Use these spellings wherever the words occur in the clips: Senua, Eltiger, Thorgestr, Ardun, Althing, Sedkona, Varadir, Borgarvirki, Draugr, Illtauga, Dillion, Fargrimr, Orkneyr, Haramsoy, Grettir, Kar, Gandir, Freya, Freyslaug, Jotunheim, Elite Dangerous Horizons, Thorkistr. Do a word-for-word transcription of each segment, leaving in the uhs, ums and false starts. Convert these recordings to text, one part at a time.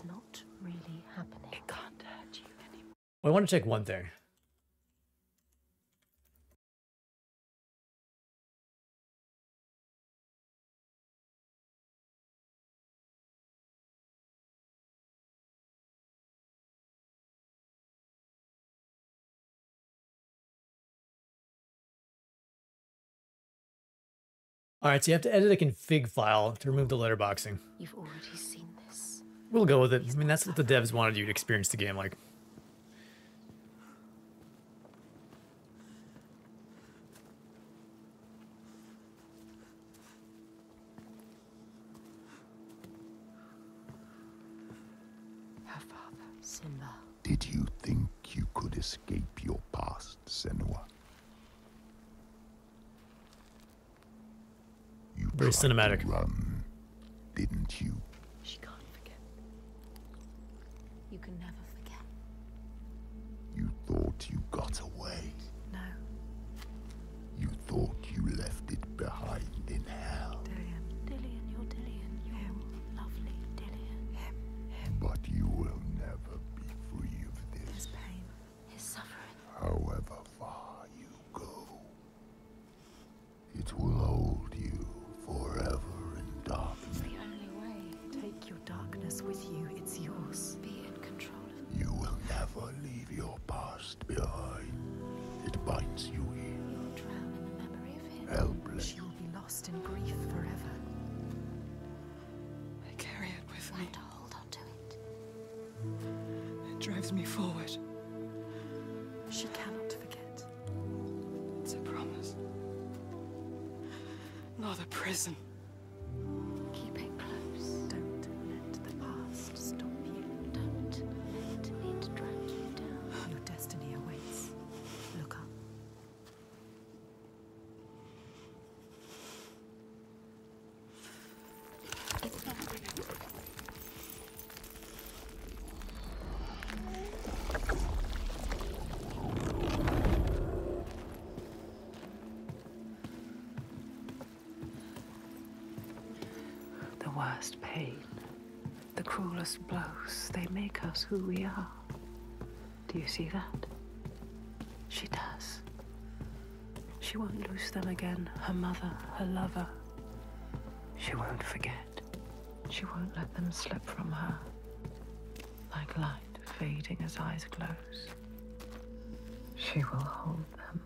It's not really happening. It can't hurt you anymore. Well, I want to check one thing. All right, so you have to edit a config file to remove the letterboxing. You've already seen this. We'll go with it. I mean, that's what the devs wanted you to experience the game like. Her father, Simba. Did you think you could escape your past, Senua? Very cinematic. Run, didn't you? She can't forget. You can never forget. You thought you got away. No. You thought you left it behind in hell. Dillion, Dillion, you're Dillion, you're him. Lovely Dillion. Him, him. But you will never be free of this. His pain, his suffering. However far you go, it will hold you. Forever in darkness. The only way. Take your darkness with you. It's yours. Be in control of it. You will never leave your past behind. It binds you here. You'll drown in the memory of him. Helpless. She will be lost in grief forever. I carry it with me. I have to hold on to it. It drives me forward. She cannot forget. It's a promise. Not a prison. Keep it close. Don't let the past stop you. Don't let it drag you down. Your destiny awaits. Look up. Blows, they make us who we are. Do you see that? She does. She won't lose them again, her mother, her lover. She won't forget. She won't let them slip from her. Like light fading as eyes close. She will hold them.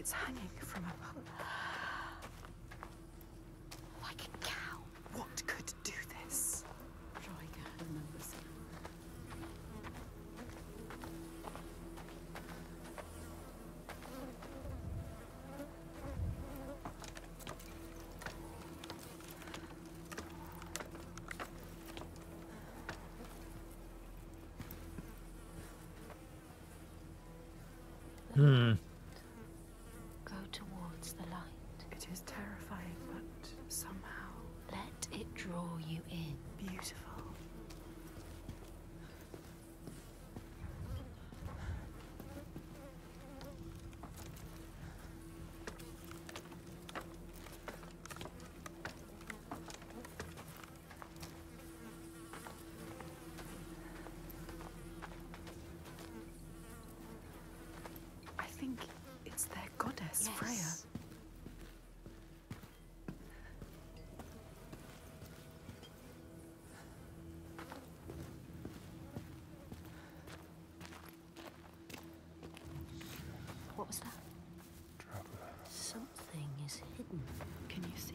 It's hanging from a pole. Like a cow. What could do this? Draugr remembers. Hmm. It's their goddess, yes. Freya. What was that? Traveler. Something is hidden. Can you see it?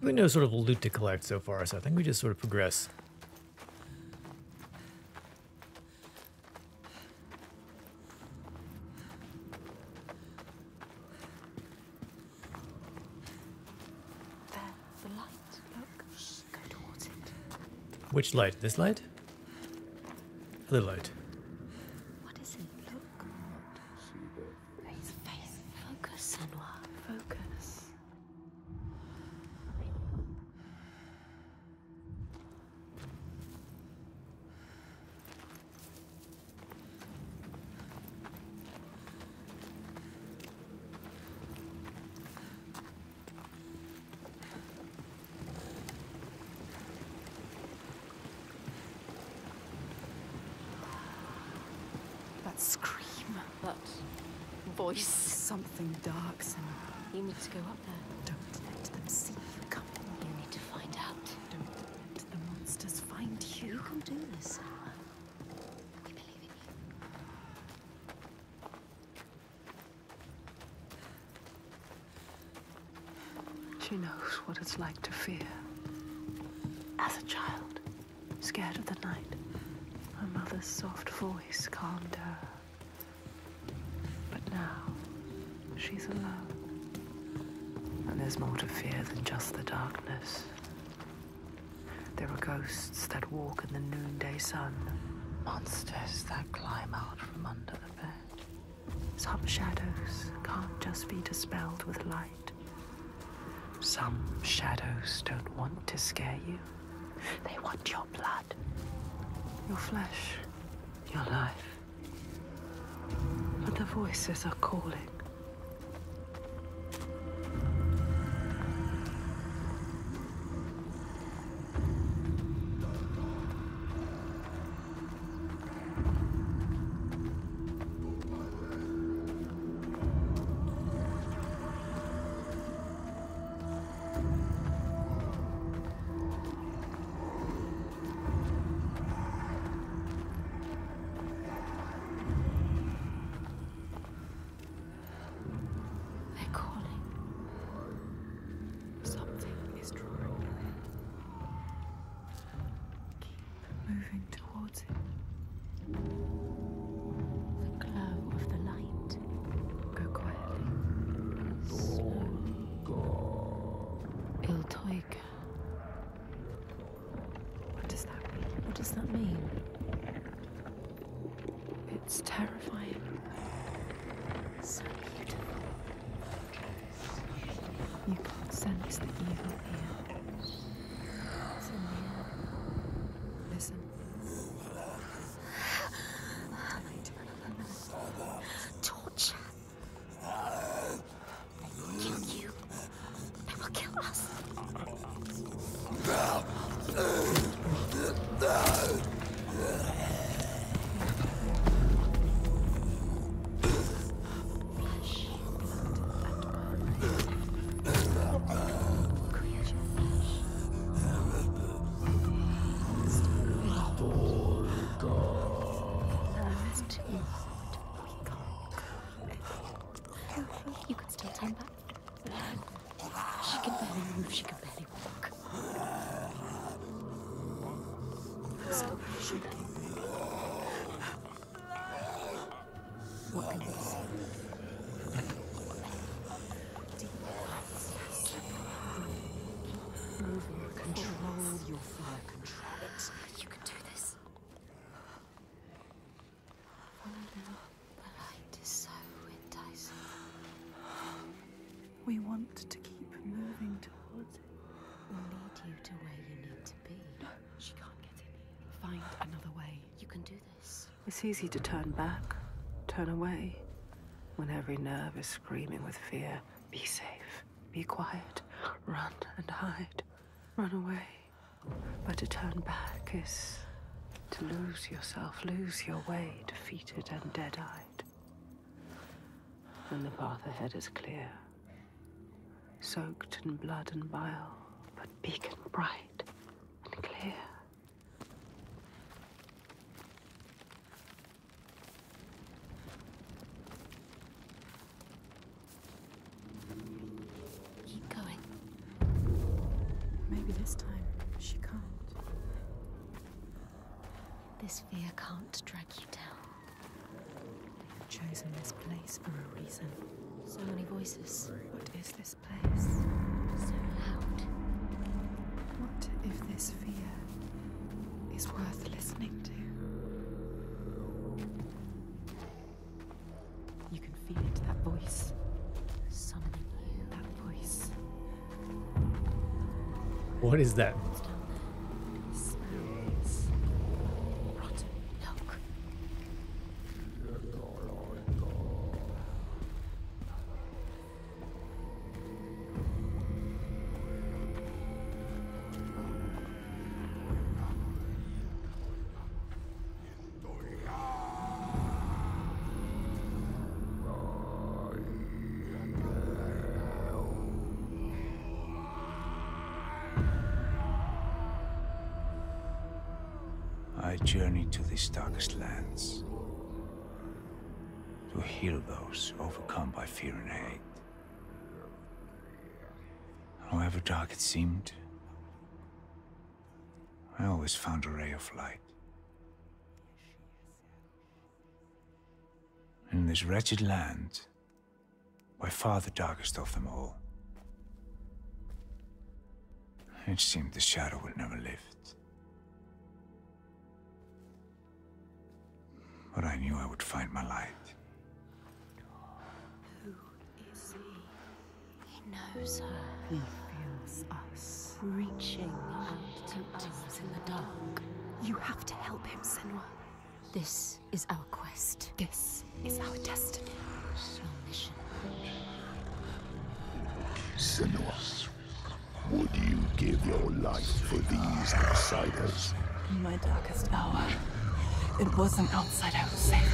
We have no sort of loot to collect so far, so I think we just sort of progress. Which light? This light? Other light. What is it? Look. Face, face. Focus, Senua. Focus. Voice. Something dark, Senua. You need to go up there. Don't let them see you coming. You need to find out. Don't let the monsters find you. You can do this, Senua. I believe in you. She knows what it's like to fear. As a child, scared of the night, her mother's soft voice calmed her. She's alone. And there's more to fear than just the darkness. There are ghosts that walk in the noonday sun. Monsters that climb out from under the bed. Some shadows can't just be dispelled with light. Some shadows don't want to scare you. They want your blood, your flesh, your life. But the voices are calling. We want to keep moving towards it. We'll lead you to where you need to be. No, she can't get in here. Find another way. You can do this. It's easy to turn back, turn away, when every nerve is screaming with fear. Be safe, be quiet, run and hide, run away. But to turn back is to lose yourself, lose your way, defeated and dead-eyed. And the path ahead is clear. Soaked in blood and bile, but beacon bright and clear. Keep going. Maybe this time she can't. This fear can't drag you down. You've chosen this place for a reason. So many voices. What is this place? So loud. What if this fear worth listening to. You can feel it, that voice. Summoning you. That voice. What is that? Journey to these darkest lands to heal those overcome by fear and hate. However dark it seemed, I always found a ray of light. In this wretched land, by far the darkest of them all, it seemed the shadow would never lift. But I knew I would find my light. Who is he? He knows her. He feels us. Reaching out to us in the dark. You have to help him, Senua. This is our quest. This is our destiny. Our mission. Senua, would you give your life for these outsiders? In my darkest hour, it was an outsider who saved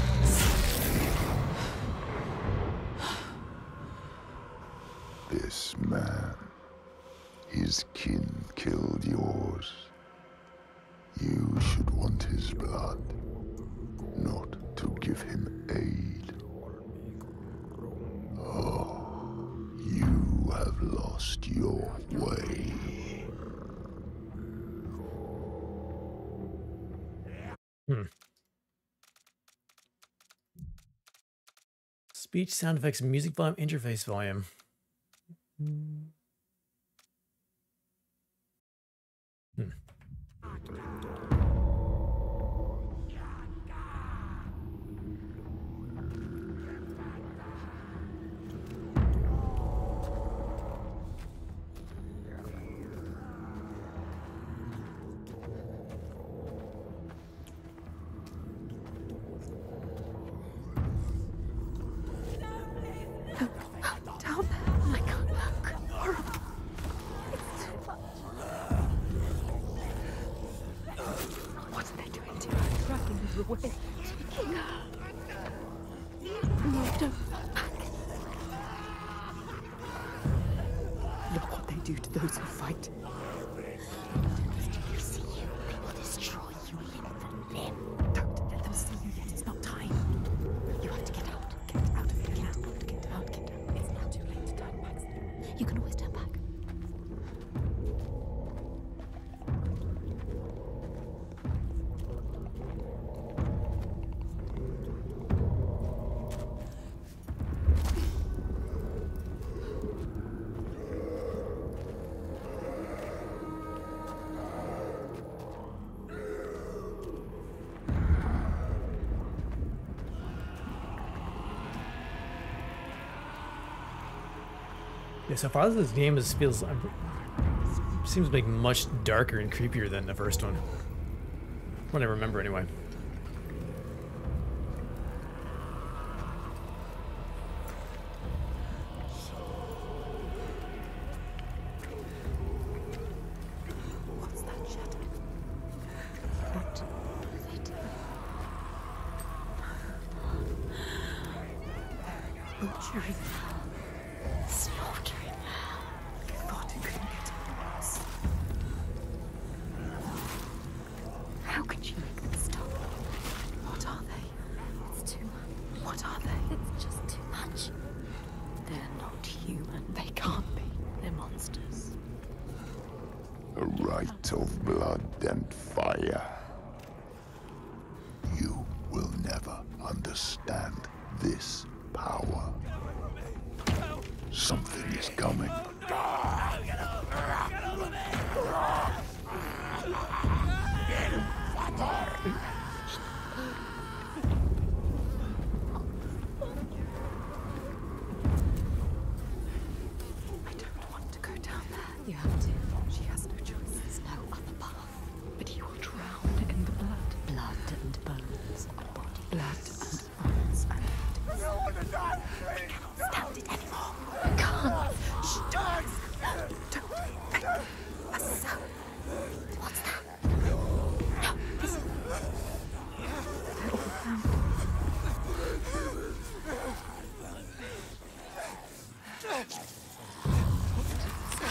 me. This man, his kin killed yours. You should want his blood, not to give him aid. Oh, you have lost your way. Hmm. Speech, sound effects, music volume, interface volume. Hmm. So far, this game is, feels seems like much darker and creepier than the first one. What I remember, anyway.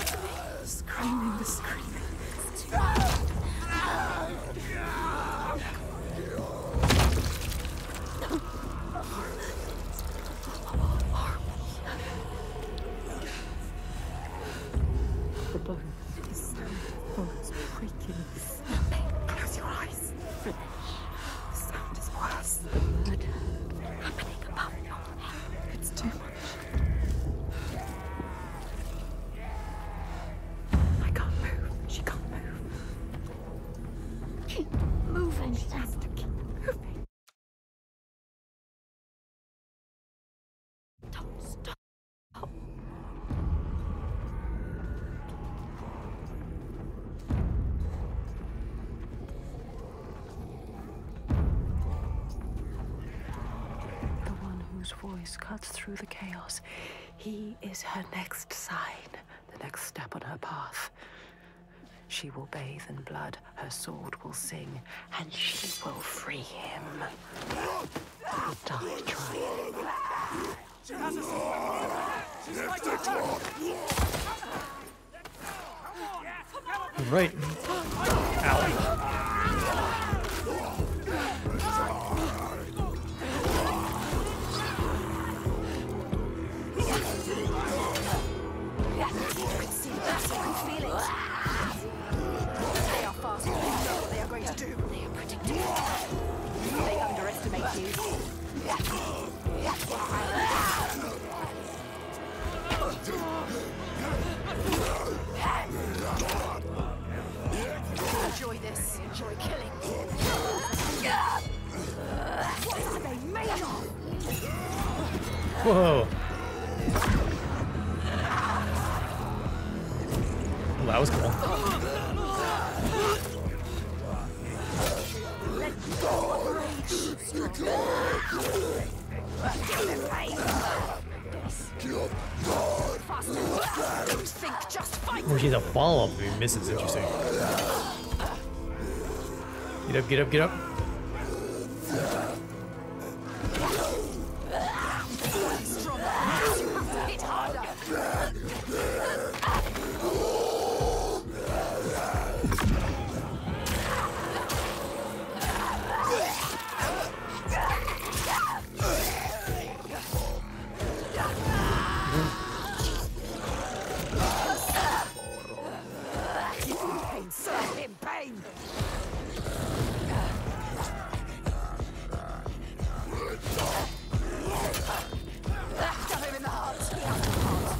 The screaming, the screaming. The bones, the sound of bones breaking. Close your eyes. Finish. The sound is worse. The murder happening above your head. It's too much. Voice cuts through the chaos. He is her next sign, the next step on her path. She will bathe in blood, her sword will sing, and she will free him. I'll die trying. She has a sword. Right. Ow. Feelings. They are fast. They know what they are going to do. They are predictable. They underestimate you. Enjoy this. Enjoy killing. What are they made of? Whoa. Well, that was cool. Or she's a follow-up if he misses. Interesting. Get up, get up, get up.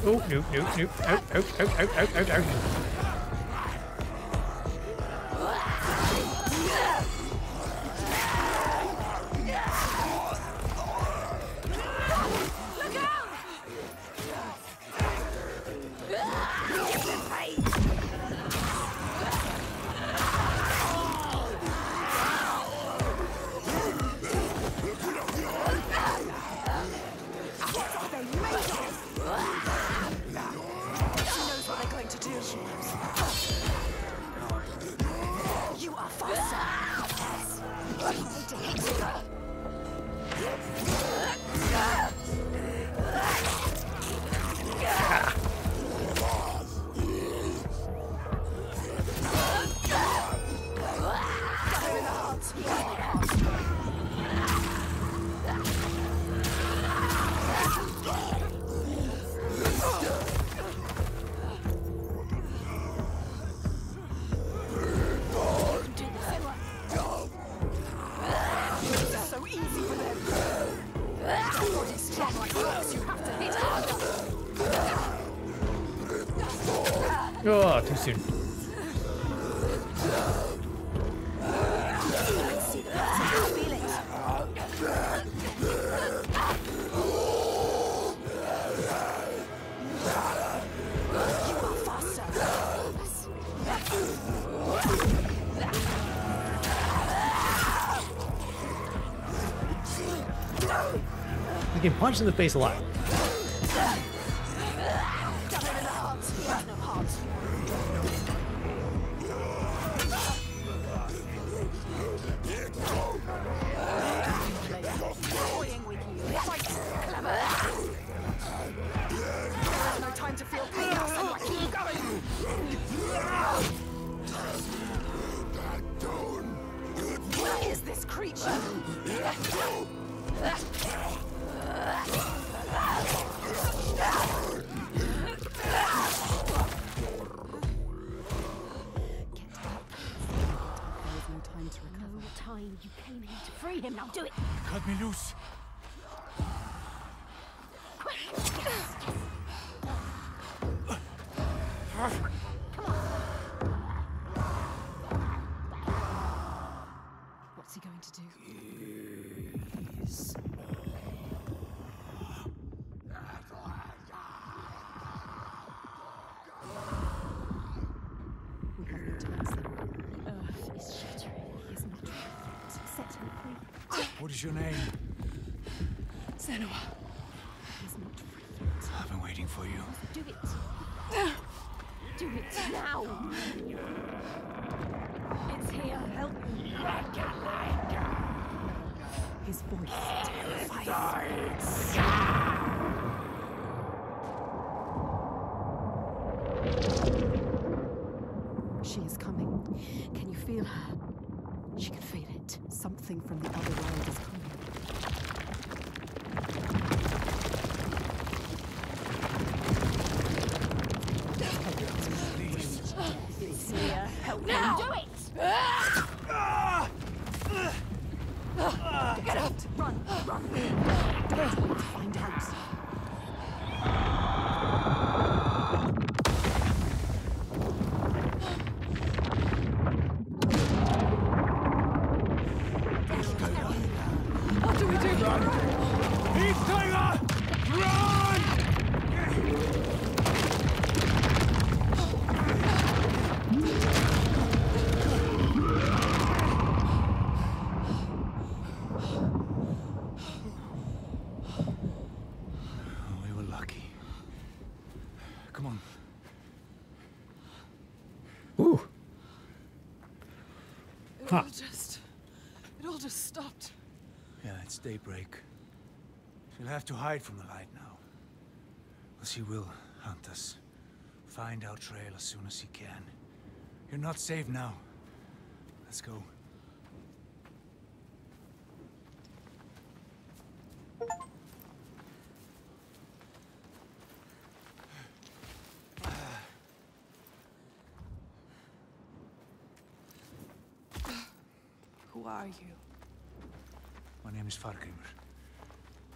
Oh, nope, nope, nope. Out, out, out, out, out, out, out. Look out! What are they made of? To do. You are faster. You need to hit her. Oh, too soon. You get punched in the face a lot. Clever. No time to feel pain. Free them now, do it! Cut me loose! Quick! Yes, yes. Uh. What's he going to do? Yes. We have no time, sir. Earth is shattering. He is not trapped. Set him free. What is your name? Senua. He's not free yet. I've been waiting for you. Do it. Do it now. It's here. Help me. His voice is terrifying. She is coming. Can you feel her? She can feel it. Something from the other world is coming. Daybreak. We'll have to hide from the light now. But he will hunt us. Find our trail as soon as he can. You're not safe now. Let's go. Who are you? My name is Fargrimr.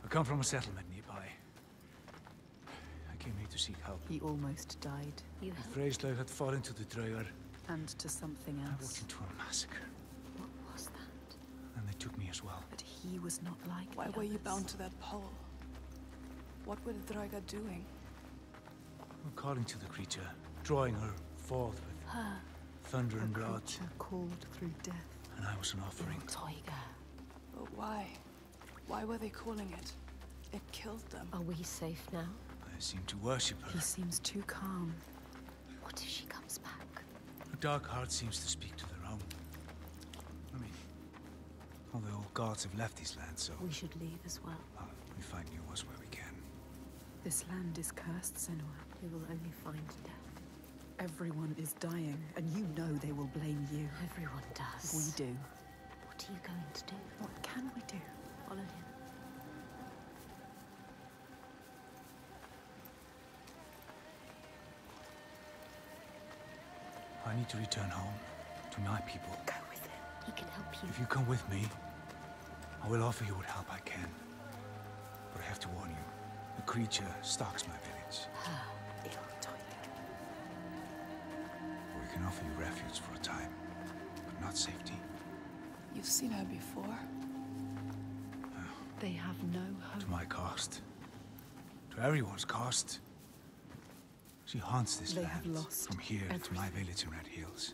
I come from a settlement nearby. I came here to seek help. He almost died. You helped? Freyslaug had fallen to the Draugr. And to something else. I walked into a massacre. What was that? And they took me as well. But he was not like Why were others. you bound to that pole? What were the Draugr doing? We're calling to the creature, drawing her forth with her. thunder her and blood. called through death. And I was an offering. Eltiger. But why? Why were they calling it? It killed them. Are we safe now? They seem to worship her. He seems too calm. What if she comes back? Her dark heart seems to speak to their own. I mean, all the old gods have left these lands, so... We should leave as well. well we find new ones where we can. This land is cursed, Senua. We will only find death. Everyone is dying, and you know they will blame you. Everyone does. We do. What are you going to do? What can we do? Follow him. I need to return home to my people. Go with him. He can help you. If you come with me, I will offer you what help I can. But I have to warn you, the creature stalks my village. Her Illtauga. We can offer you refuge for a time, but not safety. You've seen her before. Uh, they have no hope. To my cost. To everyone's cost. She haunts this they land. Have lost from here everything. to my village in Red Hills.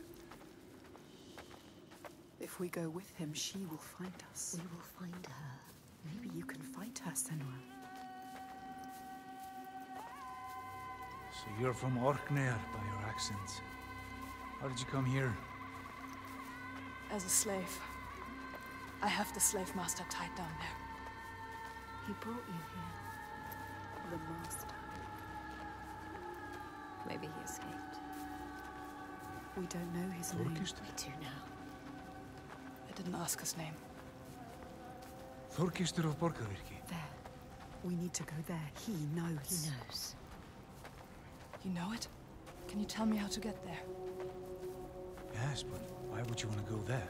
If we go with him, she will find us. We will find her. Maybe you can fight her, Senua. So you're from Orkneyr by your accent. How did you come here? As a slave. I have the slave master tied down there. He brought you here. The master. Maybe he escaped. We don't know his Thorkistr. name. We do now. I didn't ask his name. Thorkistr of Borgarvirki. There. We need to go there. He knows. He knows. You know it? Can you tell me how to get there? Yes, but why would you want to go there?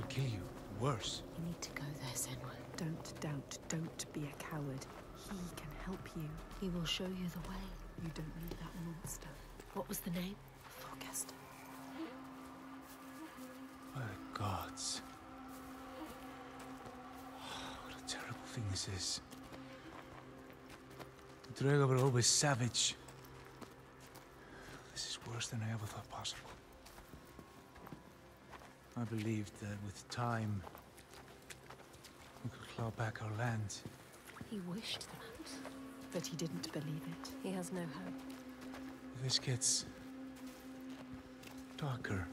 I'll kill you. worse. You need to go there, Senua. Don't doubt. Don't be a coward. He can help you. He will show you the way. You don't need that monster. What was the name? Thorgestr. My gods. What a terrible thing this is. The Draugr were always savage. This is worse than I ever thought possible. I believed that with time, we could claw back our land. He wished that, but he didn't believe it. He has no hope. This gets darker,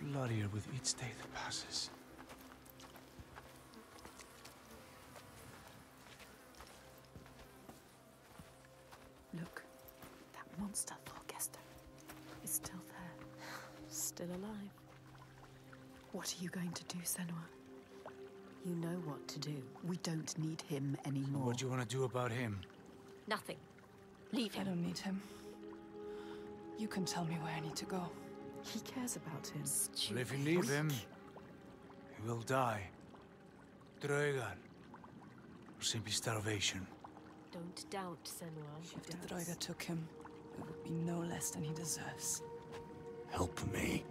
bloodier with each day that passes. Look, that monster Thorgestr is still there, still alive. What are you going to do, Senua? You know what to do. We don't need him anymore. So what do you want to do about him? Nothing. Leave him. I don't need him. You can tell me where I need to go. He cares about him. Well, if you leave him, he will die. Draugr. Or simply starvation. Don't doubt, Senua. If the Draugr took him, it would be no less than he deserves. Help me.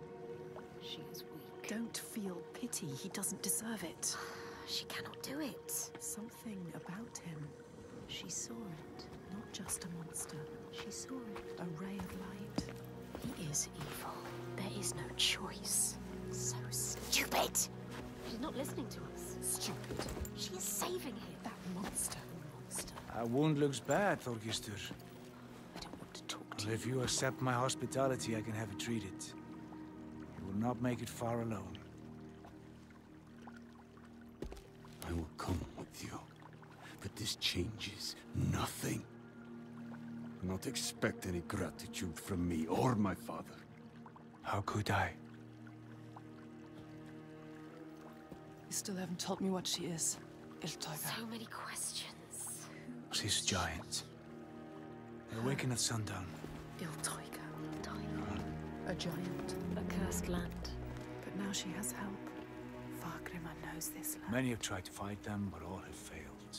She is weak. Don't feel pity. He doesn't deserve it. She cannot do it. Something about him. She saw it. Not just a monster. She saw it. A ray of light. He is evil. There is no choice. So stupid! She's not listening to us. Stupid. She is saving him. That monster. Monster. Our wound looks bad, Thorgestr. I don't want to talk to well, you. If you accept my hospitality, I can have it treated. Not make it far alone. I will come with you, but this changes nothing. Do not expect any gratitude from me or my father. How could I? You still haven't told me what she is, Illtauga. So many questions. She's a giant. They awaken at sundown. Illtauga. A giant. A cursed land. But now she has help. Fargrimr knows this land. Many have tried to fight them, but all have failed.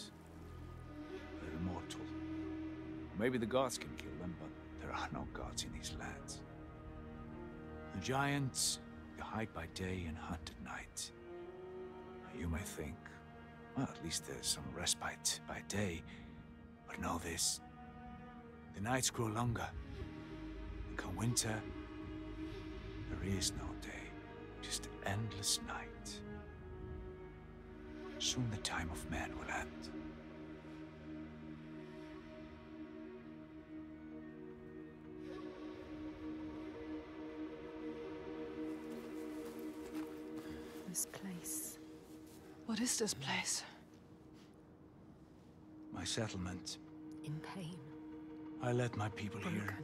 They're immortal. Maybe the gods can kill them, but there are no gods in these lands. The giants, you hide by day and hunt at night. You may think, well, at least there's some respite by day. But know this. The nights grow longer. Come winter, there is no day, just endless night. Soon the time of man will end. This place. What is this place? My settlement. In pain. I led my people Broken. here.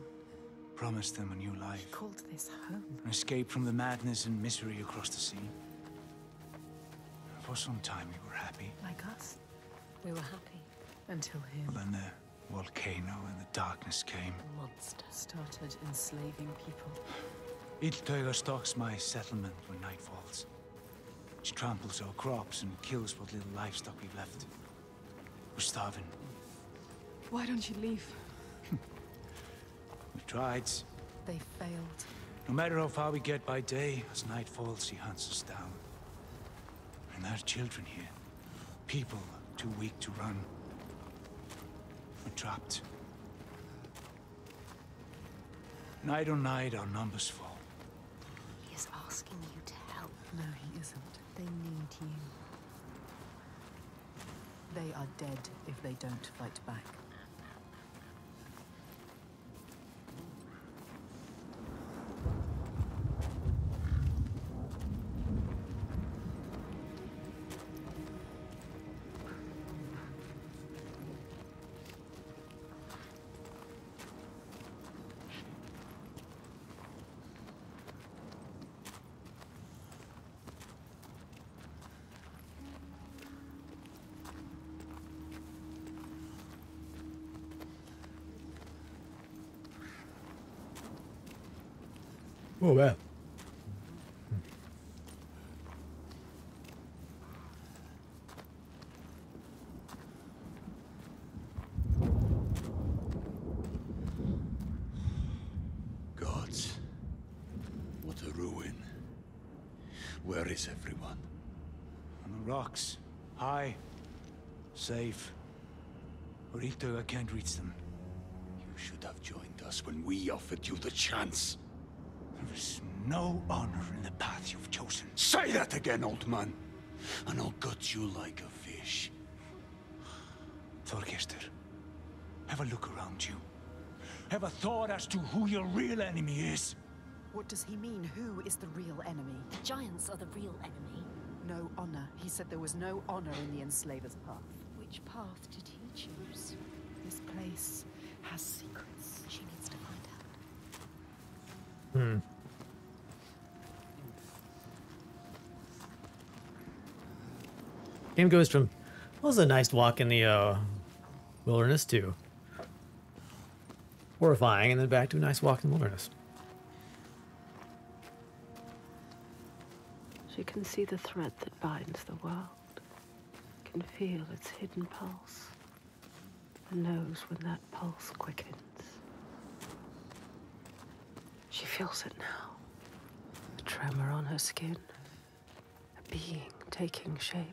Promised them a new life. She called this home. An escape from the madness and misery across the sea. For some time we were happy. Like us. We were happy. Until him. Well, then the volcano and the darkness came. The monster started enslaving people. Illtauga stalks my settlement when night falls. She tramples our crops and kills what little livestock we've left. We're starving. Why don't you leave? We've tried. They failed. No matter how far we get by day, as night falls, she hunts us down. And there are children here. People too weak to run. We're trapped. Night on night, our numbers fall. He is asking you to help. No, he isn't. They need you. They are dead if they don't fight back. Oh, well. where is everyone? On the rocks. High. Safe. Rito can't reach them. You should have joined us when we offered you the chance. There is no honor in the path you've chosen. Say that again, old man, and I'll gut you like a fish. Thorgestr, have a look around you. Have a thought as to who your real enemy is. What does he mean? Who is the real enemy? The giants are the real enemy. No honor. He said there was no honor in the enslaver's path. Which path did he choose? This place has secrets. She needs to find out. Hmm. Game goes from, well, was a nice walk in the uh, wilderness to horrifying, and then back to a nice walk in the wilderness. She can see the thread that binds the world, can feel its hidden pulse, and knows when that pulse quickens. She feels it now, a tremor on her skin, a being taking shape.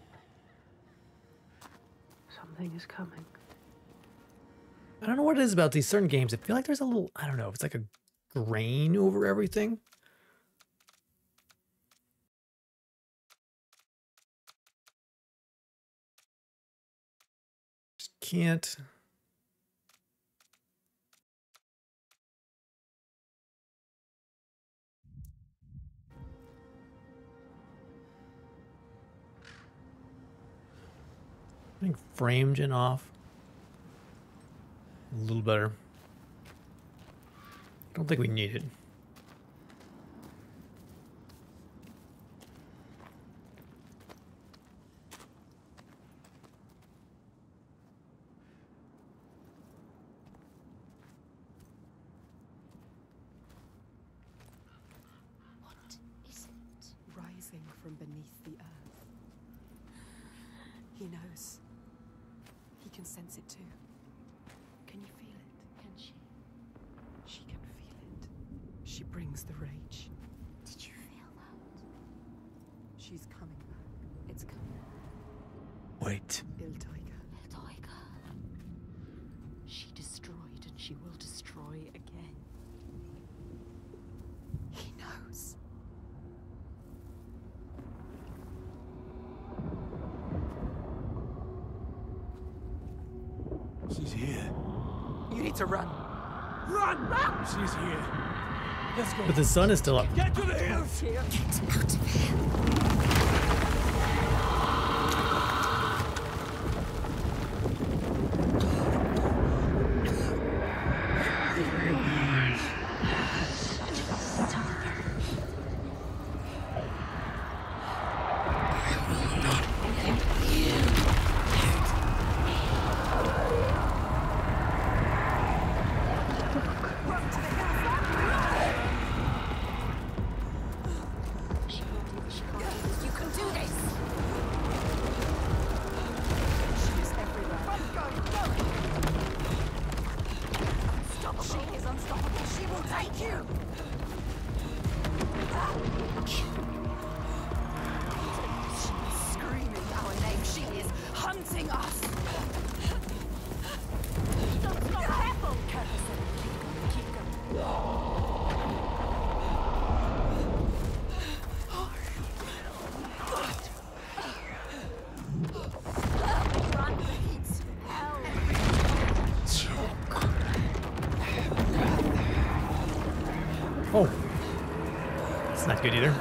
Something is coming. I don't know what it is about these certain games. I feel like there's a little, I don't know, it's like a grain over everything. Can't I think framegen off a little better. I don't think we need it. She's here. You need to run. Run! Run! She's here. Let's go. But the sun is still up. Get to the hills! Get out of here. Good either.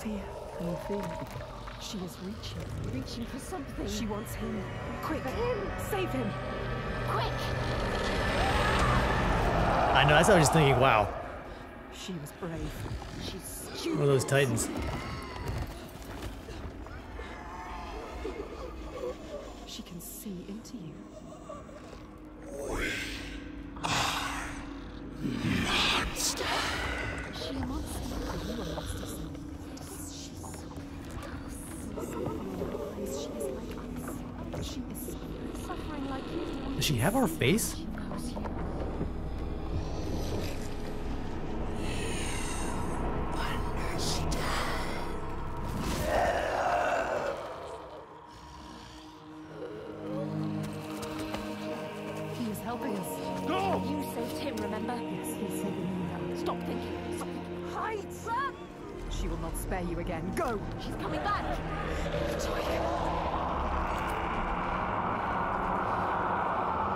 Fear and fear. She is reaching, reaching for something. She wants him. Quick, him. Save him. Quick. I know, that's what I was just thinking, wow. She was brave. She's stupid. One of those titans. She can see into you. We are monsters. She must be a monster. Does she have our face?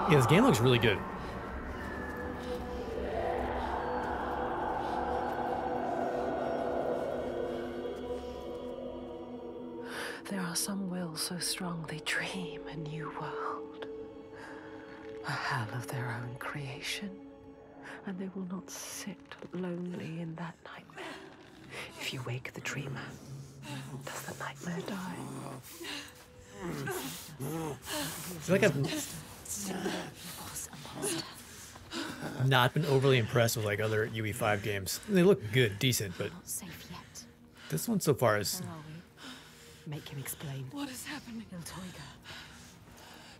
Yeah, this game looks really good. There are some wills so strong they dream a new world, a hell of their own creation, and they will not sit lonely in that nightmare. If you wake the dreamer, does the nightmare die? It's like a... I've not been overly impressed with like other U E five games. They look good, decent, but this one so far is. Make him explain. What is happening? Illtauga.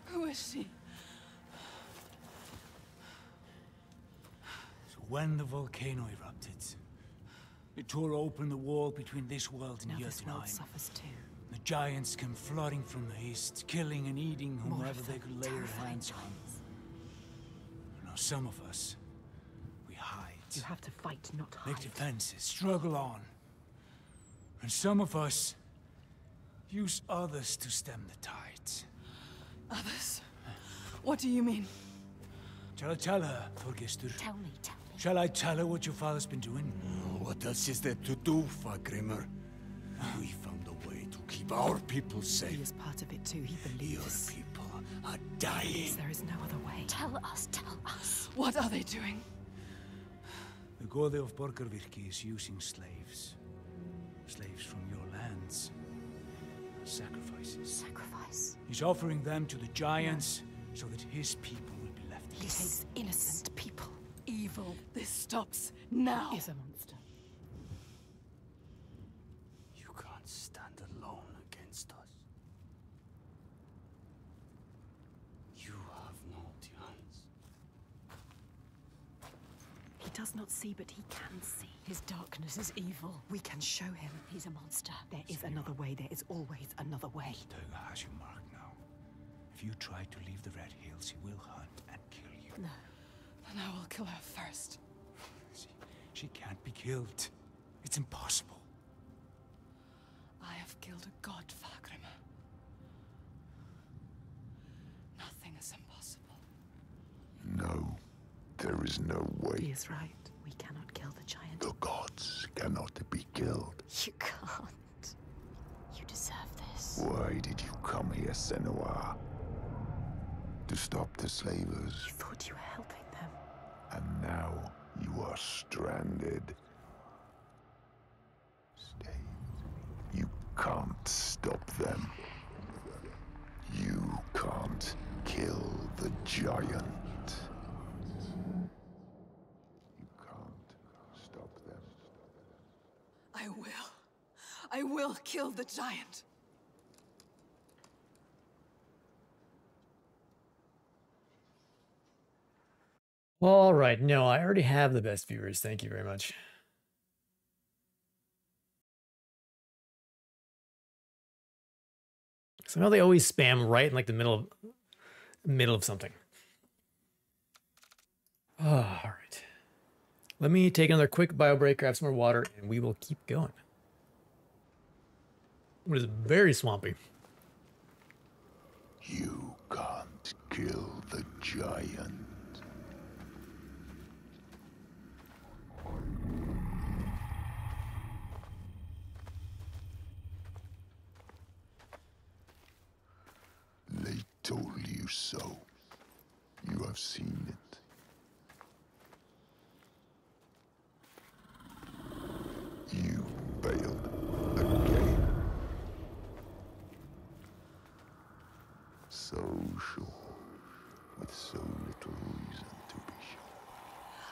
Who is she? So when the volcano erupted, it tore open the wall between this world and Jotunheim. The giants came flooding from the east, killing and eating whomever they could lay their hands on. Now some of us, we hide. You have to fight, not hide. Make defenses, struggle on. And some of us use others to stem the tides. Others? What do you mean? Shall I tell her, Thorgestr? Tell me, tell me. Shall I tell her what your father's been doing? Oh, what else is there to do, Fargrimr? We found a way to keep our people safe. He is part of it too, he believes. Your people are dying. There is no other way. Tell us, tell us. What are they doing? The god of Borgarvirki is using slaves. Slaves from your lands. Sacrifices. Sacrifice. He's offering them to the giants so that his people will be left. He takes innocent people. Evil. This stops now. He is a monster. Stand alone against us. You have no chance. He does not see, but he can see. His darkness is evil. We can show him he's a monster. There is another way. There is always another way. Eltiger has you marked now. If you try to leave the Red Hills, he will hunt and kill you. No. Then I will kill her first. She, she can't be killed. It's impossible. I have killed a god, Fargrimr. Nothing is impossible. No, there is no way. He is right. We cannot kill the giant. The gods cannot be killed. You can't. You deserve this. Why did you come here, Senua? To stop the slavers. You thought you were helping them. And now you are stranded. Stay. You can't stop them. You can't kill the giant. You can't stop them. I will. I will kill the giant. All right. No, I already have the best viewers. Thank you very much. Somehow they always spam right in like the middle of middle of something. Oh, all right. Let me take another quick bio break, grab some more water, and we will keep going. It is very swampy. You can't kill the giant. have seen it. You failed again. So sure, with so little reason to be sure.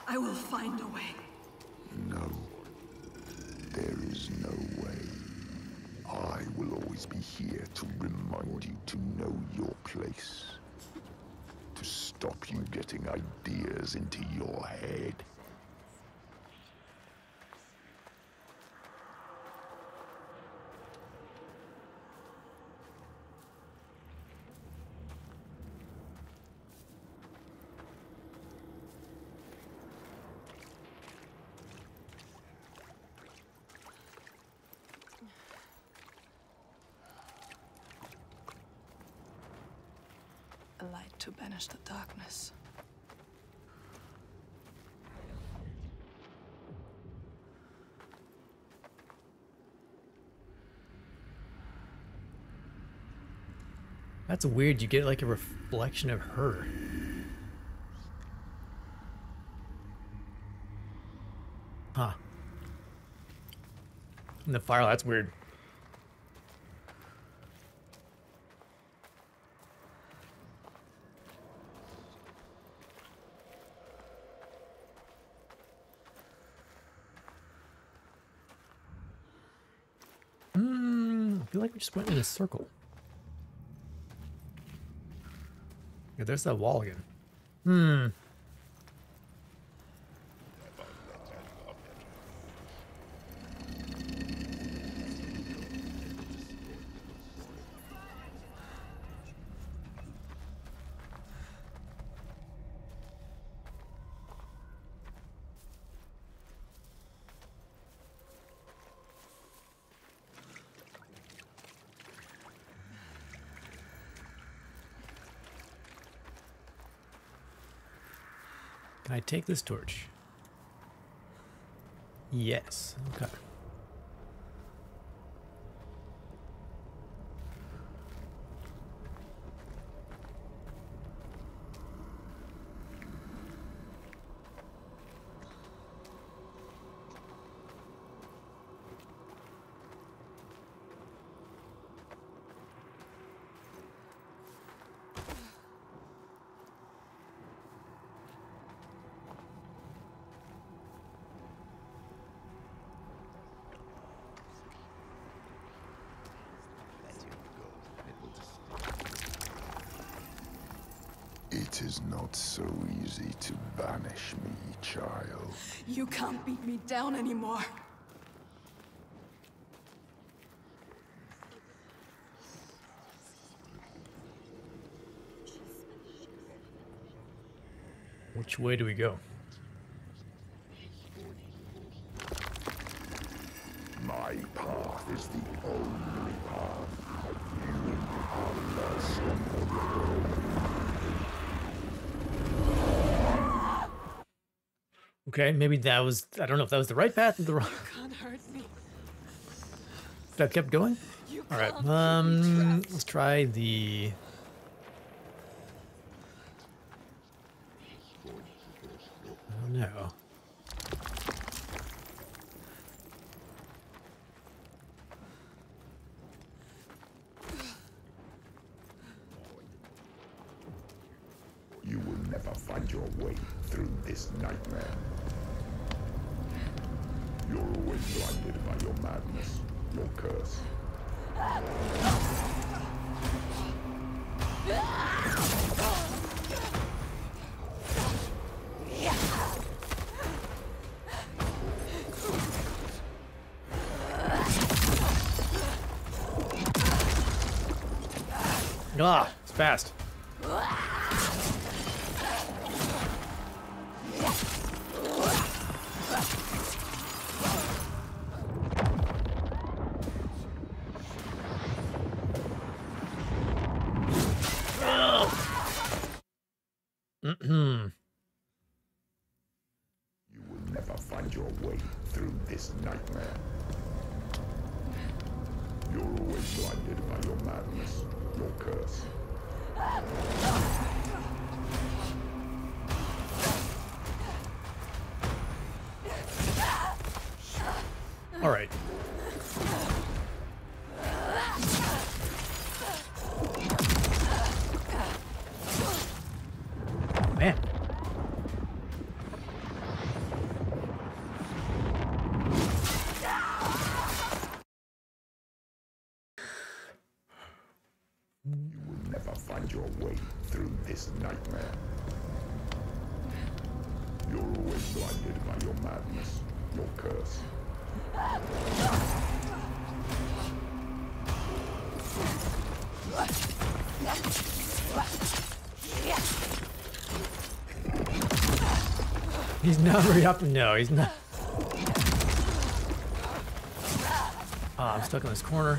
I will find a way. No, there is no way. I will always be here to remind you to know your place. To stop you getting ideas into your head. To banish the darkness. That's weird, you get like a reflection of her. Huh. In the firelight, that's weird. We just went in a circle. Yeah, there's that wall again. Hmm. Can I take this torch? Yes. Okay. It is not so easy to banish me, child. You can't beat me down anymore. Which way do we go? My path is the only path. You are lost on the road. Okay, maybe that was, I don't know if that was the right path or the wrong. You can't hurt me. That kept going? All right, um, let's try the... Oh no. You will never find your way through this nightmare. You're always blinded by your madness, your curse. Ah, it's fast. Madness, your curse. All right. Man. You will never find your way through this nightmare. You're always blinded by your madness, your curse. He's not very up. No, he's not. Oh, I'm stuck in this corner.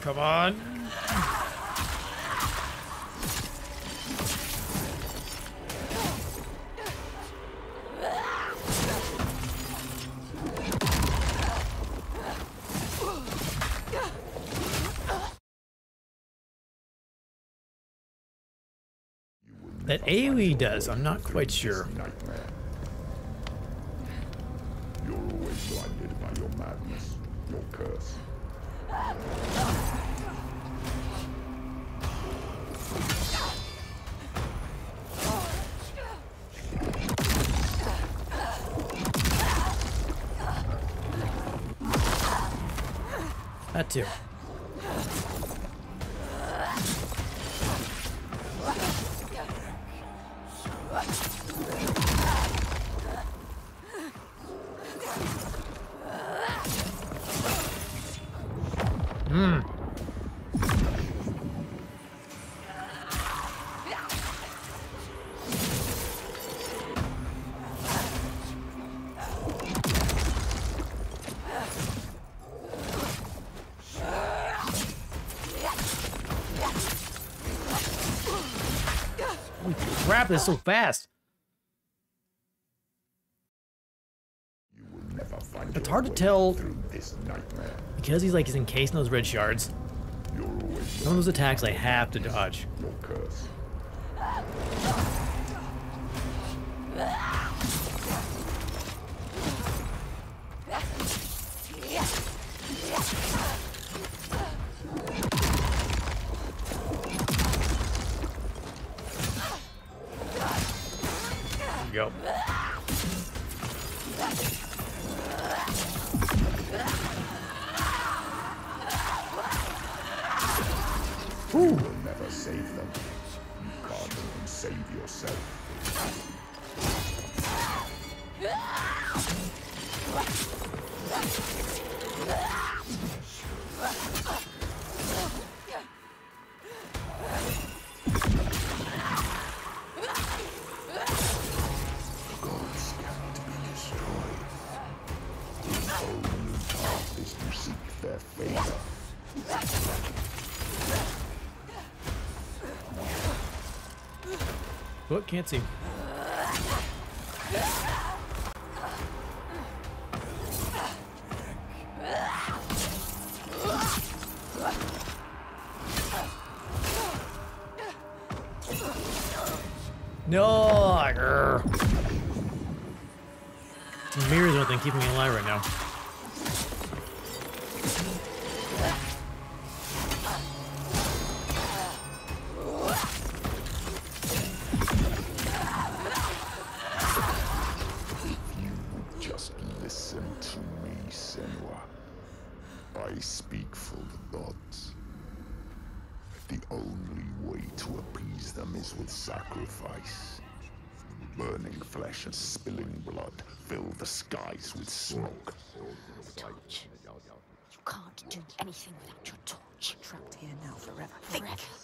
Come on. That AoE does, I'm not quite sure. You're always blinded by your madness, your curse. That too. Mm. Holy crap, this is so fast. It's hard to tell because he's like he's encased in those red shards. Some of those attacks I have to dodge. There we go. Ooh. You will never save them. You can't even save yourself. The gods cannot be destroyed. The only task is to seek their favor. Oh, can't see. No, the mirrors are keeping me alive right now. And spilling blood fill the skies with smoke. Torch. You can't do anything without your torch. Trapped here now forever. Think. Forever.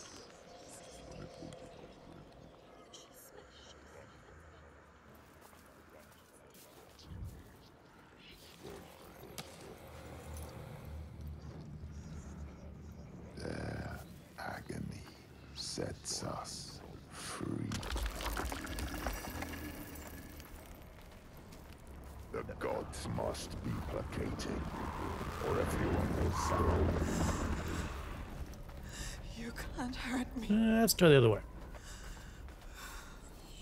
Their agony sets us free. The gods must be placated, or everyone will sorrow. You hurt me. Uh, let's try the other way.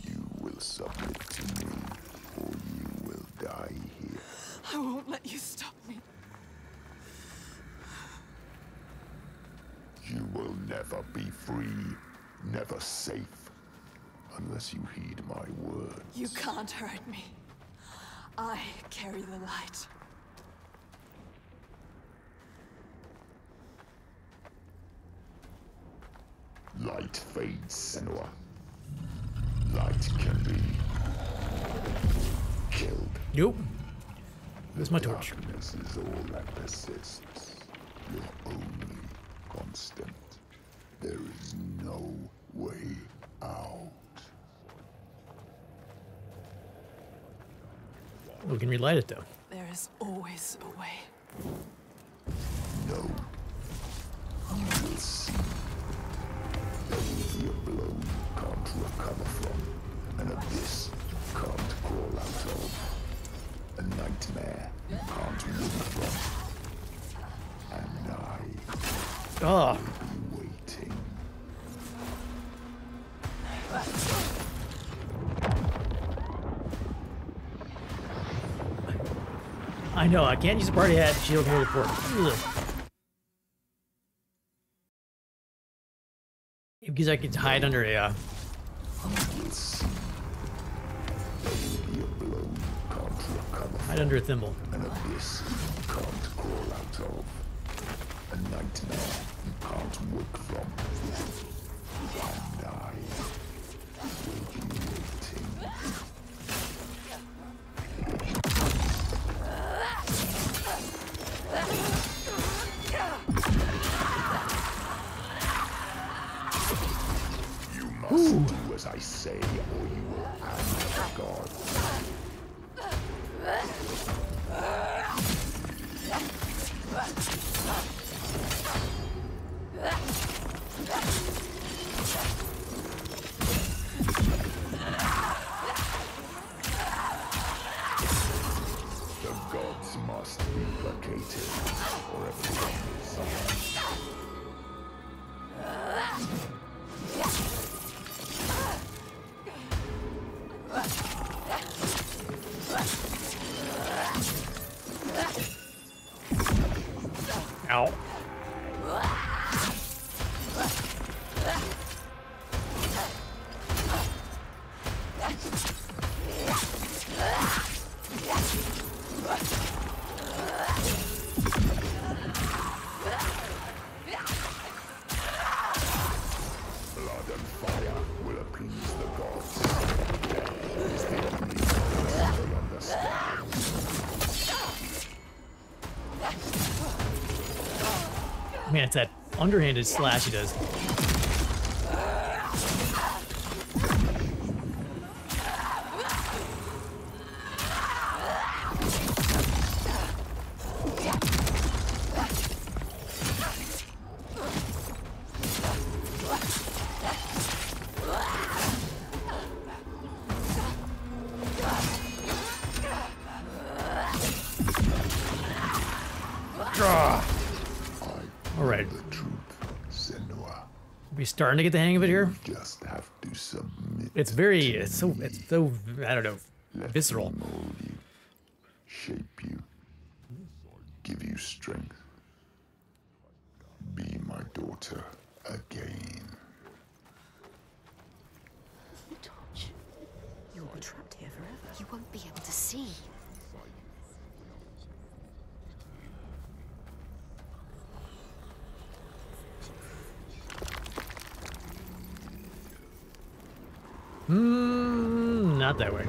You will submit to me, or you will die here. I won't let you stop me. You will never be free, never safe, unless you heed my words. You can't hurt me. I carry the light. Light fades, Senua. Light can be killed. Yep. There's my torch. Darkness is all that persists. Your only constant. There is no way out. We can relight it, though. There is always a way. No. You will see. There will be a blow you can't recover from, an abyss you can't crawl out of, a nightmare you can't move from, and I ah. will be waiting. I know, I can't use a party hat to shield me before. Because I could hide under a uh... hide under a thimble. An abyss you can't crawl out of. A nightmare you can't work from. And I will be waiting. Ooh. Do as I say, or you will have the gods. The gods must be placated, or everyone is. Ow. Man, it's that underhanded slash he does. Starting to get the hang of it here. You just have to submit. It's very, it's so, it's so, I don't know, let visceral. Me mold you, shape you, give you strength. Be my daughter again. You touch. You'll be trapped here forever. You won't be able to see. Hmm, not that way.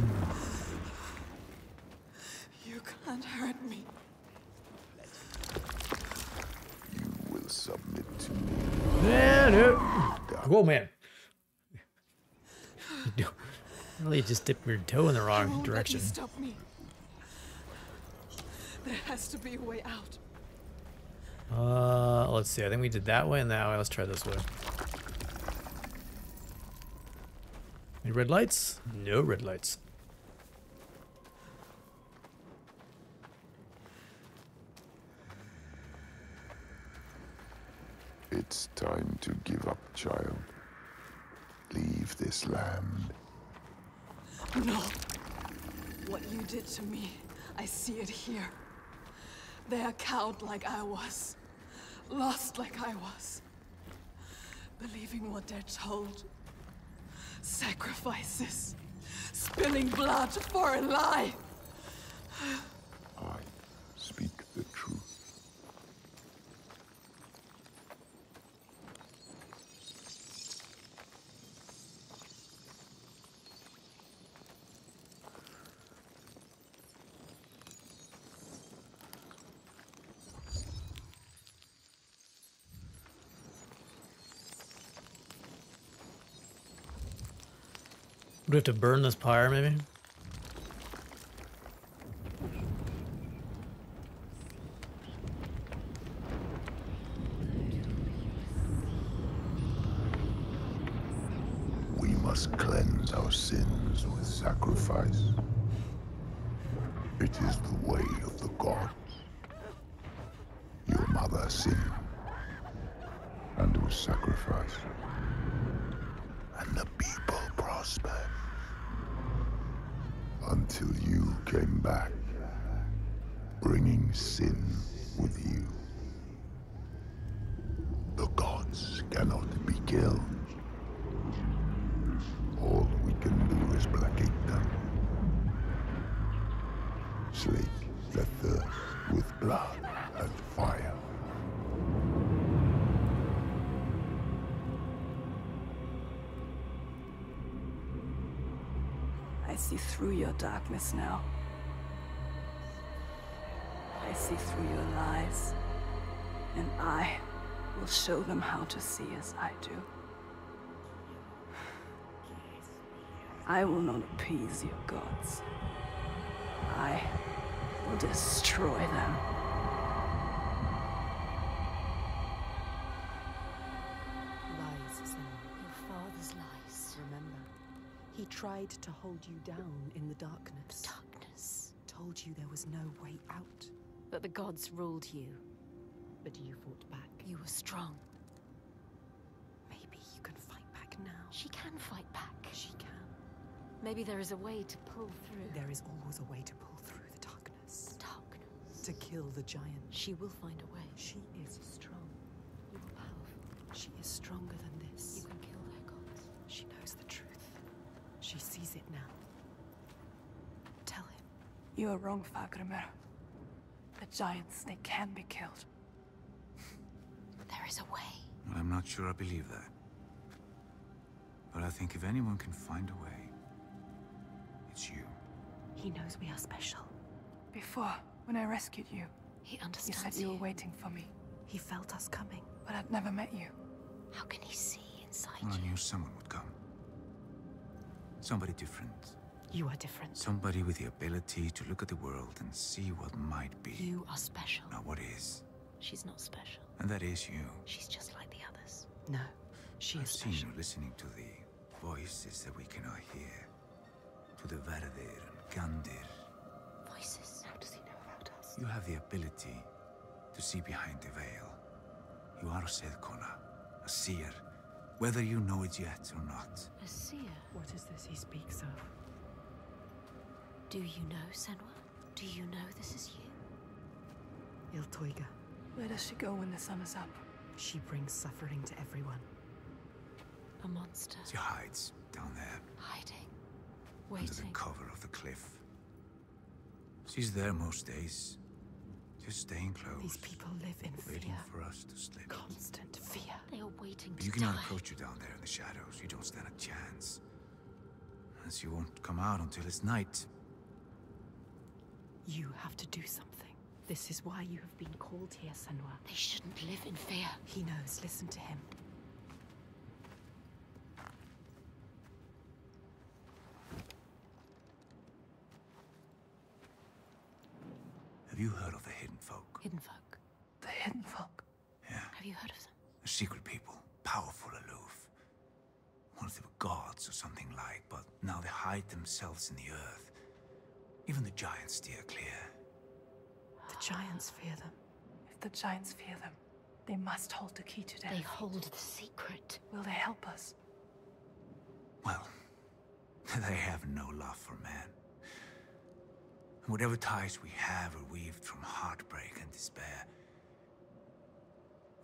You can't hurt me. You will submit to me. Yeah, no. Whoa, man. You really just dipped your toe in the wrong won't direction. Let you stop me. There has to be a way out. Uh, let's see. I think we did that way and that way. Let's try this way. Any red lights? No red lights. It's time to give up, child. Leave this land. No. What you did to me, I see it here. They are cowed like I was. Lost like I was. Believing what they're told. Sacrifices. Spilling blood for a lie. I speak the truth. Do we have to burn this pyre, maybe? We must cleanse our sins with sacrifice. It is the way of the gods. Your mother sinned and was sacrificed. And the people prospered. Until you came back, bringing sin with you. The gods cannot be killed. All we can do is placate them. Slake the thirst with blood and fire. I see through your darkness now. I see through your lies, and I will show them how to see as I do. I will not appease your gods. I will destroy them. Tried to hold you down in the darkness. Darkness. Told you there was no way out. That the gods ruled you. But you fought back. You were strong. Maybe you can fight back now. She can fight back. She can. Maybe there is a way to pull through. There is always a way to pull through the darkness. The darkness. To kill the giant. She will find a way. She is strong. You are powerful. She is stronger than this. You can kill their gods. She knows the truth. She sees it now. Tell him. You are wrong, Fargrimr. The giant snake can be killed. There is a way. Well, I'm not sure I believe that. But I think if anyone can find a way, it's you. He knows we are special. Before, when I rescued you, he understands you. You said you were waiting for me. He felt us coming. But I'd never met you. How can he see inside you? Well, I knew someone would come. Somebody different. You are different. Somebody with the ability to look at the world and see what might be. You are special. Now what is? She's not special. And that is you. She's just like the others. No, she I've is special. I've seen you listening to the voices that we cannot hear. To the Varadir and Gandir. Voices? How does he know about us? You have the ability to see behind the veil. You are a Sedkona, a seer. Whether you know it yet or not. A seer? What is this he speaks of? Do you know, Senua? Do you know this is you? Illtauga. Where does she go when the summer's up? She brings suffering to everyone. A monster. She hides down there. Hiding. Waiting. Under the cover of the cliff. She's there most days. Just staying close. These people live in fear. Waiting for us to slip. Constant fear. They are waiting but to die. You cannot approach you down there in the shadows. You don't stand a chance. As you won't come out until it's night. You have to do something. This is why you have been called here, Senua. They shouldn't live in fear. He knows. Listen to him. Have you heard of the hidden folk? Hidden folk? The hidden folk? Yeah. Have you heard of them? A secret people. Powerful, aloof. Once they were gods or something like, but now they hide themselves in the earth. Even the giants steer clear. The giants fear them. If the giants fear them, They must hold the key to them. They hold the secret. Will they help us? Well, they have no love for man. Whatever ties we have are weaved from heartbreak and despair.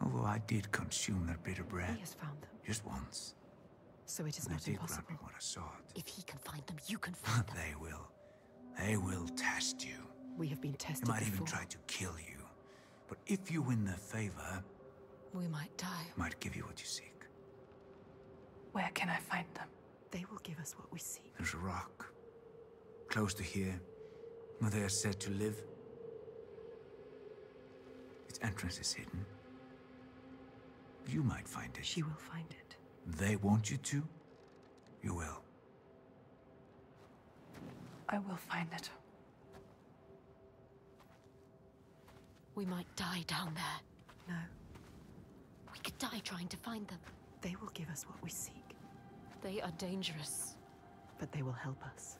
Although I did consume their bitter bread. He has found them. Just once. So it is not impossible. They did grant me what I sought. If he can find them, you can find them. They will. They will test you. We have been tested before. They might even try to kill you. But if you win their favor... we might die. Might give you what you seek. Where can I find them? They will give us what we seek. There's a rock. Close to here. Where they are said to live. Its entrance is hidden. You might find it. She will find it. They want you to? You will. I will find it. We might die down there. No. We could die trying to find them. They will give us what we seek. They are dangerous. But they will help us.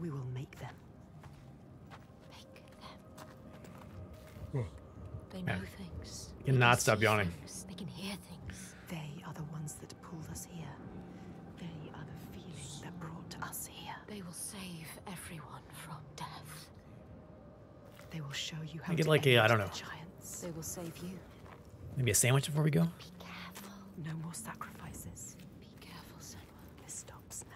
We will make them. Make them. Whoa. They know yeah. things. You cannot stop yawning. Things. They can hear things. They are the ones that pulled us here. They are the feeling that brought us here. They will save everyone from death. They will show you how I get to like a, I don't know. The they will save you. Maybe a sandwich before we go? Be careful. No more sacrifices. Be careful, Senua. This stops now.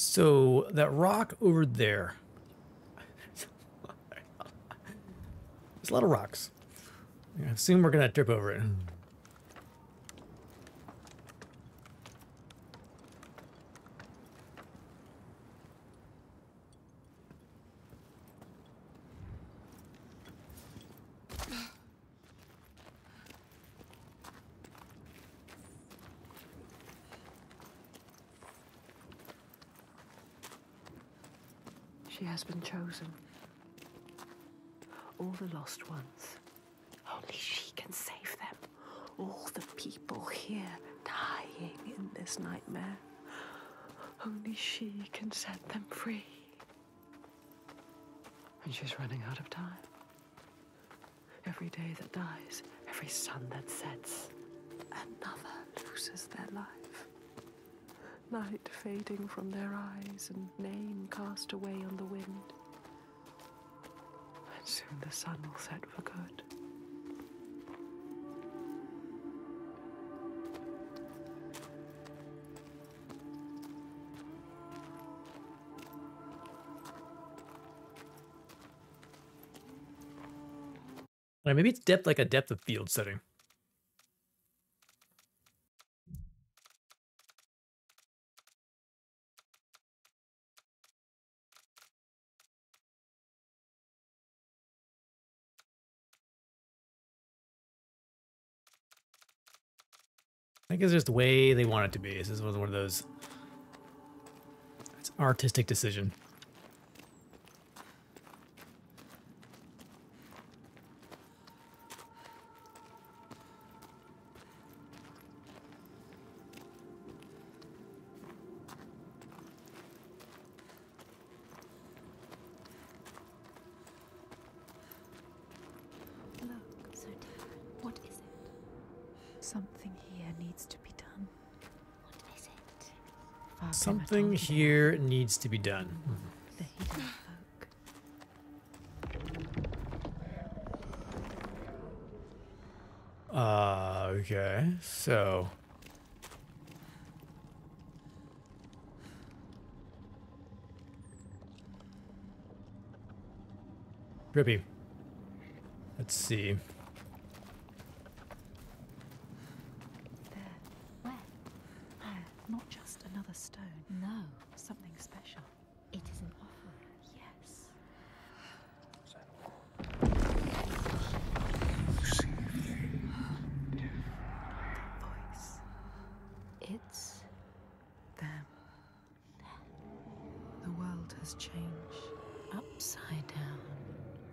So that rock over there. There's a lot of rocks. I assume we're gonna trip over it. She has been chosen. All the lost ones. Only she can save them. All the people here dying in this nightmare. Only she can set them free. And she's running out of time. Every day that dies, every sun that sets, another loses their life. Night fading from their eyes and name cast away on the wind. And soon the sun will set for good. Right, maybe it's depth, like a depth of field setting. I think it's just the way they want it to be. This is one of those. It's an artistic decision. Something here needs to be done. The hidden folk. Uh, okay, so. Trippy. Let's see. things change upside down.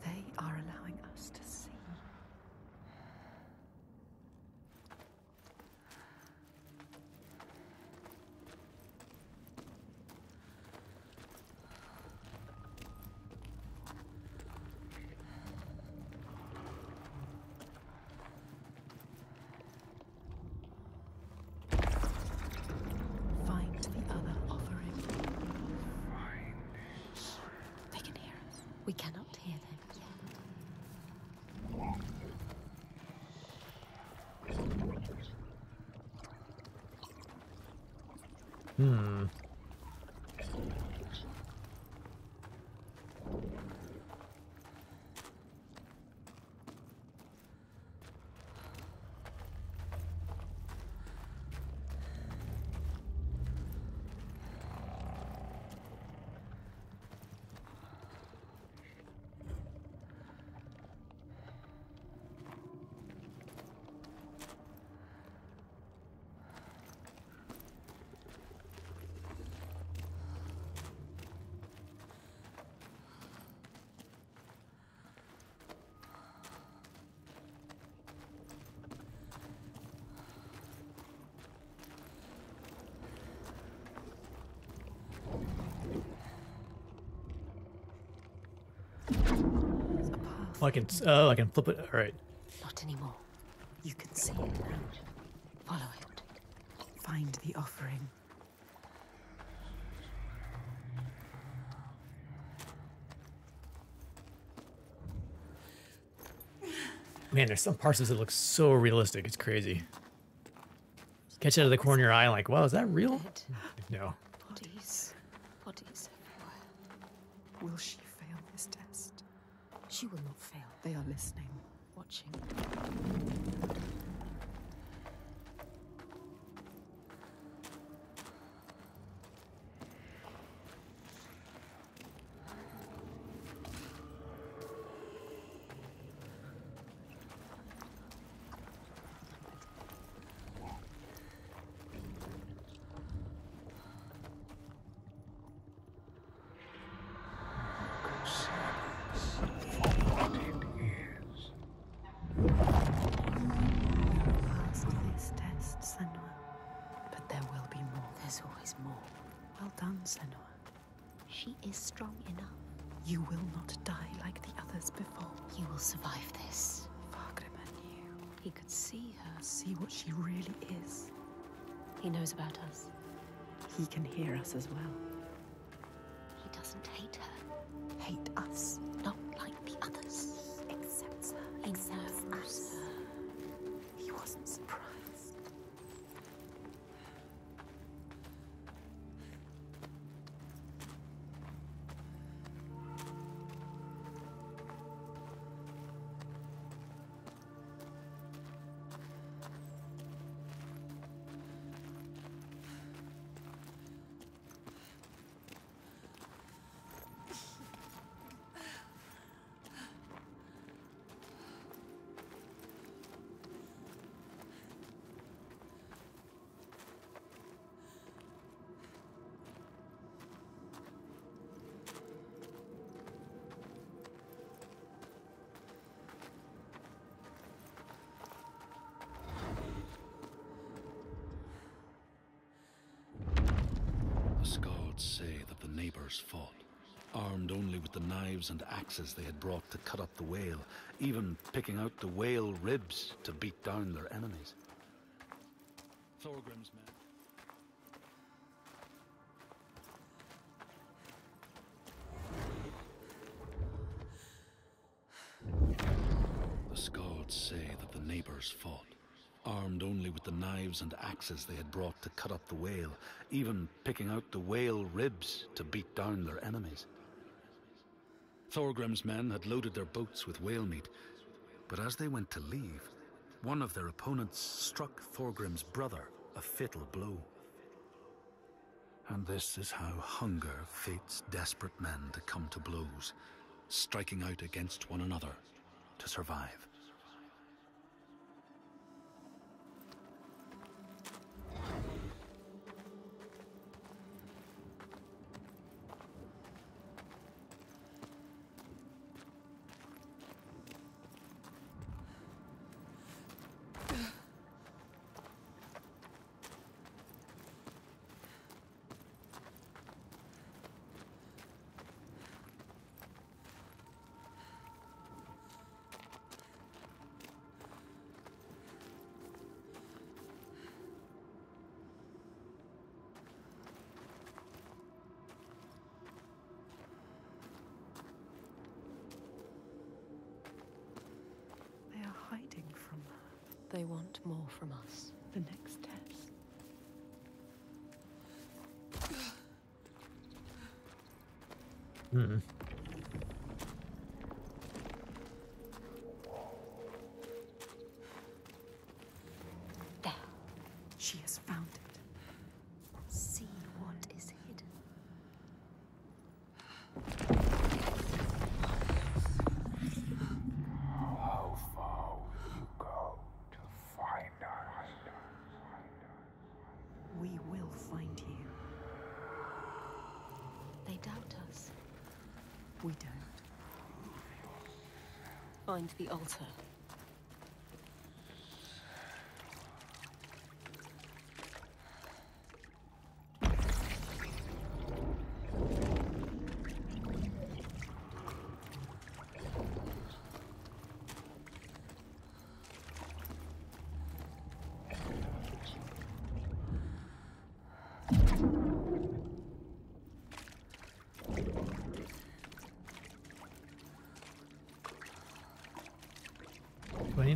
They are allowing us to see. Hmm. Oh, I can. Oh, I can flip it. All right. Not anymore. You can see it now. Follow it. Find the offering. Man, there's some parts of it look so realistic. It's crazy. Catch it out of the corner of your eye, like, wow, is that real? No. Bodies, bodies everywhere. Will she fail this test? She will not fail. They are listening, watching. As well. He doesn't hate her. Hate us. Not like the others. Accepts her. He accepts us. Her. He wasn't surprised. Fought, armed only with the knives and axes they had brought to cut up the whale, even picking out the whale ribs to beat down their enemies. Thorgrim's men. The Skalds say that the neighbors fought, armed only with the knives and axes they had brought to cut up the whale, even picking out the whale ribs to beat down their enemies. Thorgrim's men had loaded their boats with whale meat, but as they went to leave, one of their opponents struck Thorgrim's brother a fatal blow. And this is how hunger fates desperate men to come to blows, striking out against one another to survive. They want more from us. The next test. Mm-hmm. There. She has found it. See what is hidden. How far will you go to find us? We will find you. They doubt us. We don't. Find the altar.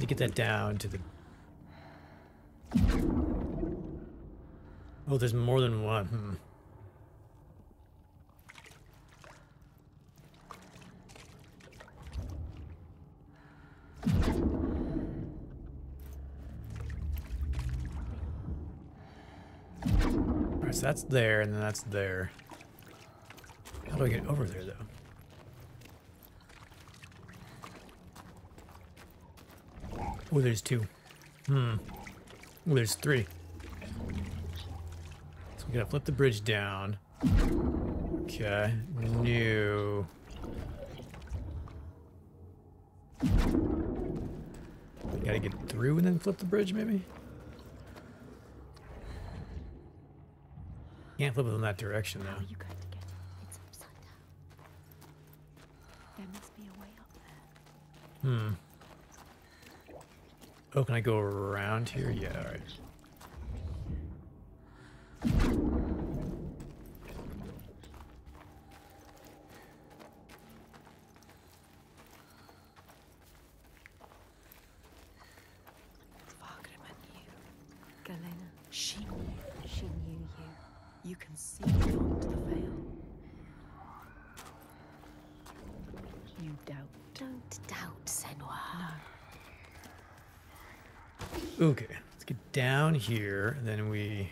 Get that down to the... Oh, there's more than one. Hmm. All right, so that's there, and then that's there. How do I get over there, though? Oh, there's two. Hmm. Oh, there's three. So we gotta flip the bridge down. Okay. New. We gotta get through and then flip the bridge, maybe? Can't flip it in that direction, though. It's upside down. There must be a way up there. Hmm. Oh, can I go around here? Yeah, all right. Fargrimr knew. Galena, she knew. She knew you. You can see beyond the veil. You doubt. Don't doubt, Senua. No. Okay, let's get down here, and then we...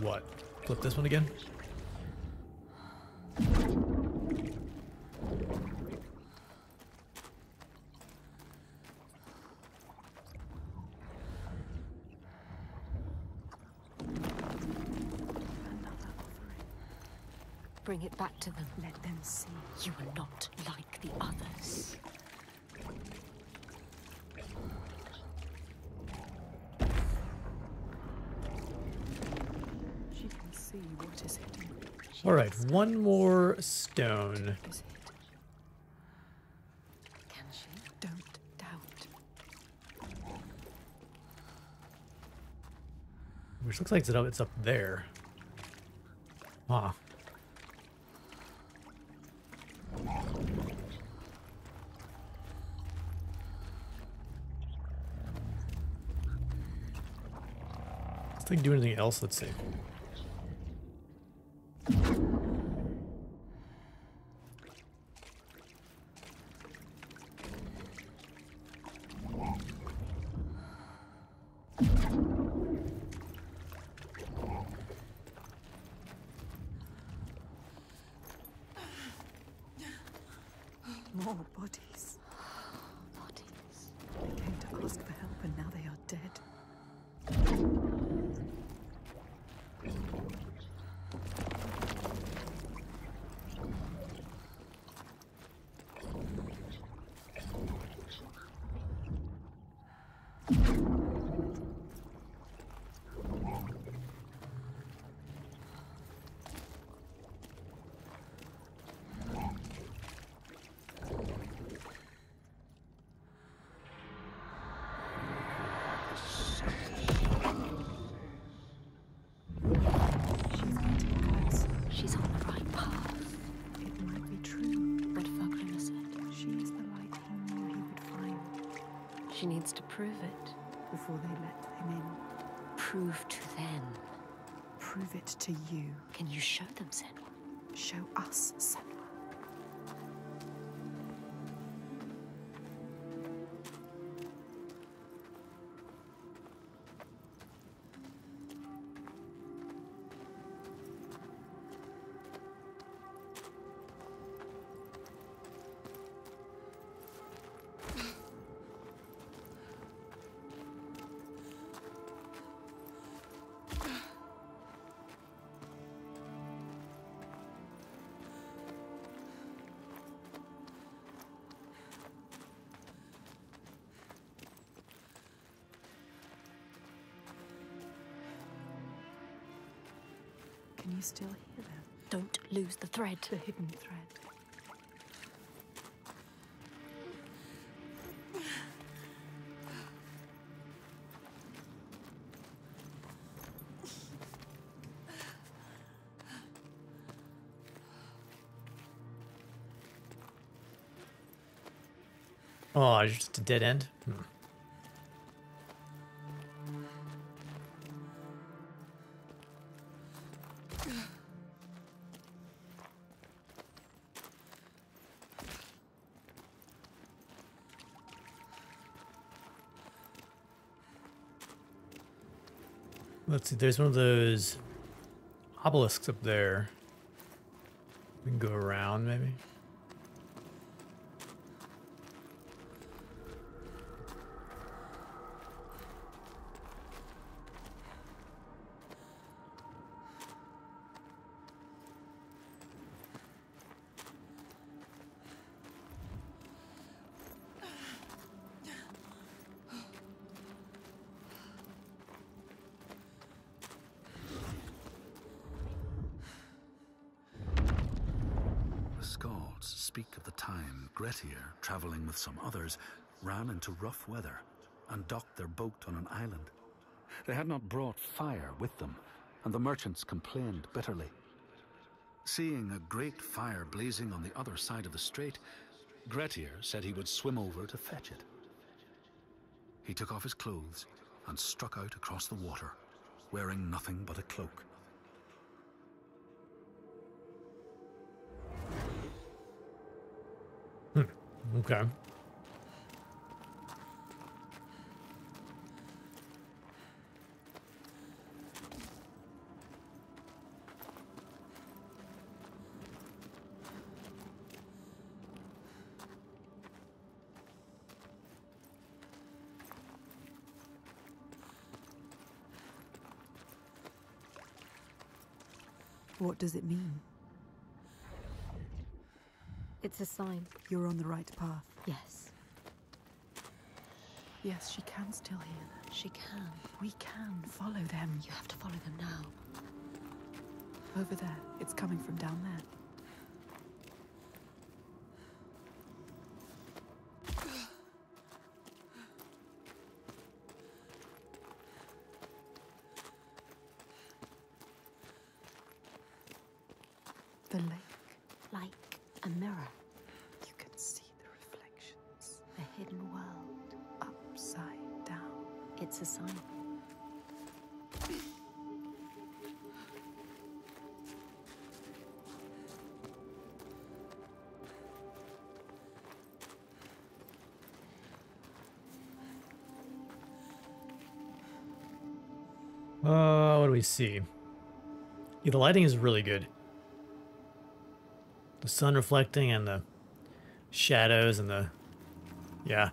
What? Flip this one again? Bring it back to them. Let them see you are not like the others. All right, one more stone. Can she? Don't doubt. Which looks like it's up, it's up there. Huh. Let's think do anything else, let's see. She needs to prove it before they let them in. Prove to them. Prove it to you. Can you show them, Senua? Show us, Senua. Can you still hear them? Don't lose the thread. The hidden thread. Oh, it's just a dead end? Hmm. Let's see, there's one of those obelisks up there. We can go around, maybe. Grettir, travelling with some others, ran into rough weather and docked their boat on an island. They had not brought fire with them, and the merchants complained bitterly. Seeing a great fire blazing on the other side of the strait, Grettir said he would swim over to fetch it. He took off his clothes and struck out across the water, wearing nothing but a cloak. Okay. What does it mean? It's a sign. You're on the right path. Yes. Yes, she can still hear them. She can. We can follow them. You have to follow them now. Over there. It's coming from down there. Uh, what do we see? Yeah, the lighting is really good. The sun reflecting and the shadows and the... Yeah.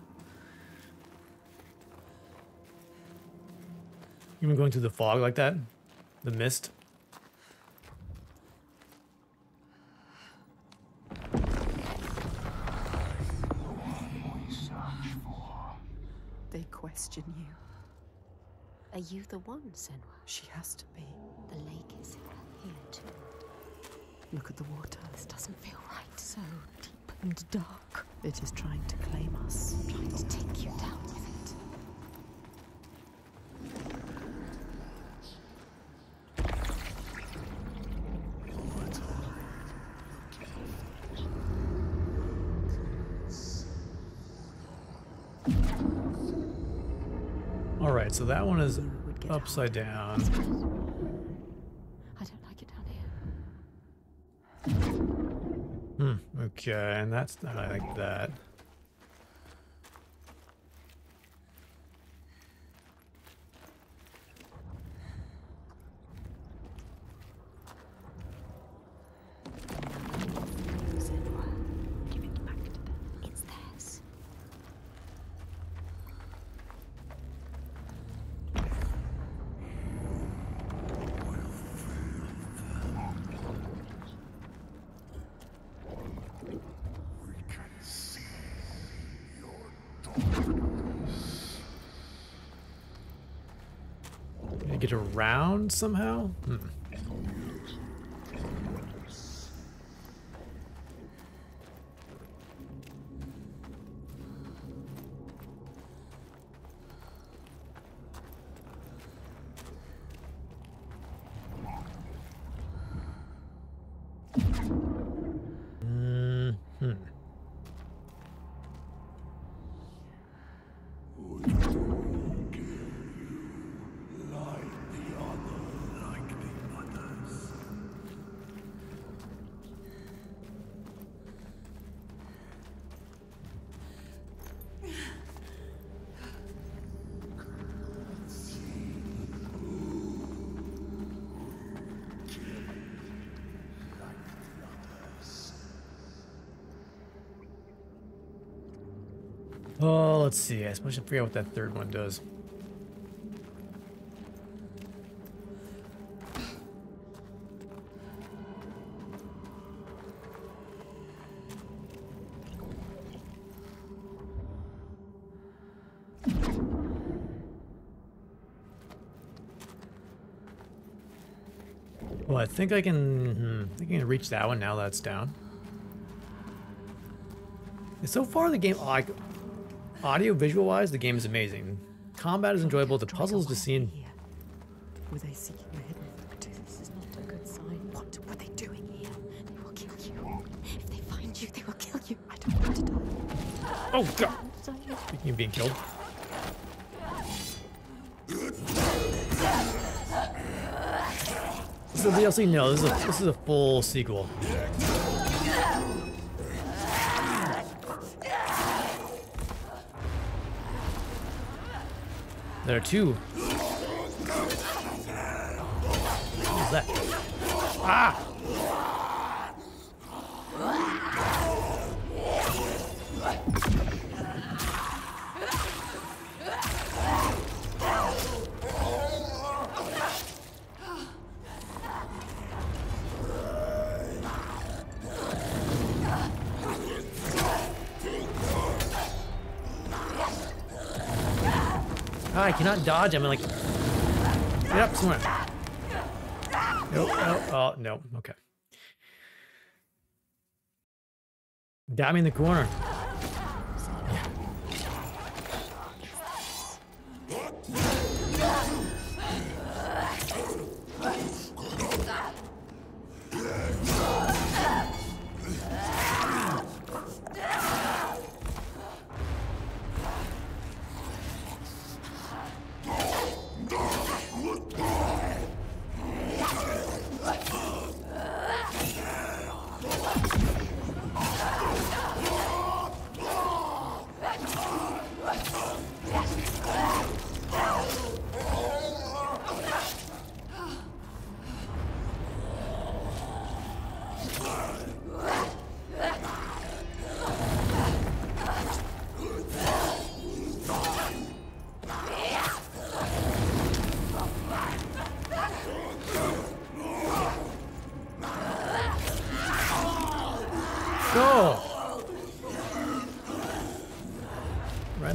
Even going through the fog like that? The mist? They question you. Are you the one, Senua? She has to be. The lake is here too. Look at the water. This doesn't feel right. So deep and dark. It is trying to claim us. Trying to take you down with it. Alright, so that one is upside down. I don't like it down here. Hmm, okay, and that's not like that. Get around somehow? Hmm. Oh, let's see. I suppose I forget what that third one does. Well, I think I can. Hmm, I think I can reach that one now. That's down. And so far, the game. Oh, I, Audio visual wise, the game is amazing. Combat is enjoyable, the puzzles to see. Was I seeking the hidden factors? This is not a good sign. What were they doing here? They will kill you. If they find you, they will kill you. I don't want to die. Oh god! Speaking of being killed. This is a D L C? No, this is a, this is a full sequel. There are two. What is that? Ah! I cannot dodge. I'm like, get up somewhere. Nope, oh, oh, no, okay. Dab me in the corner.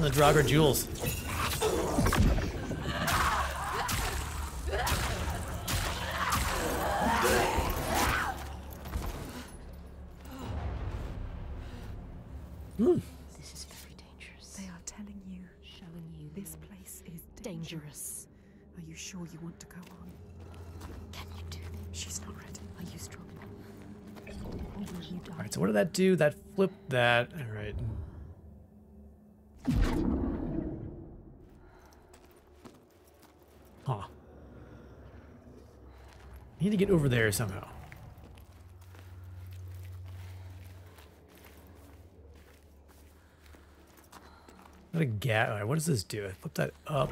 Draugr jewels. Hmm. This is very dangerous. They are telling you, showing you this place is dangerous. Are you sure you want to go on? Can you do this? She's not ready. Are you strong enough? All right. So what did that do? That flipped that. All right. I need to get over there somehow. What a gas. Alright, what does this do? I flip that up.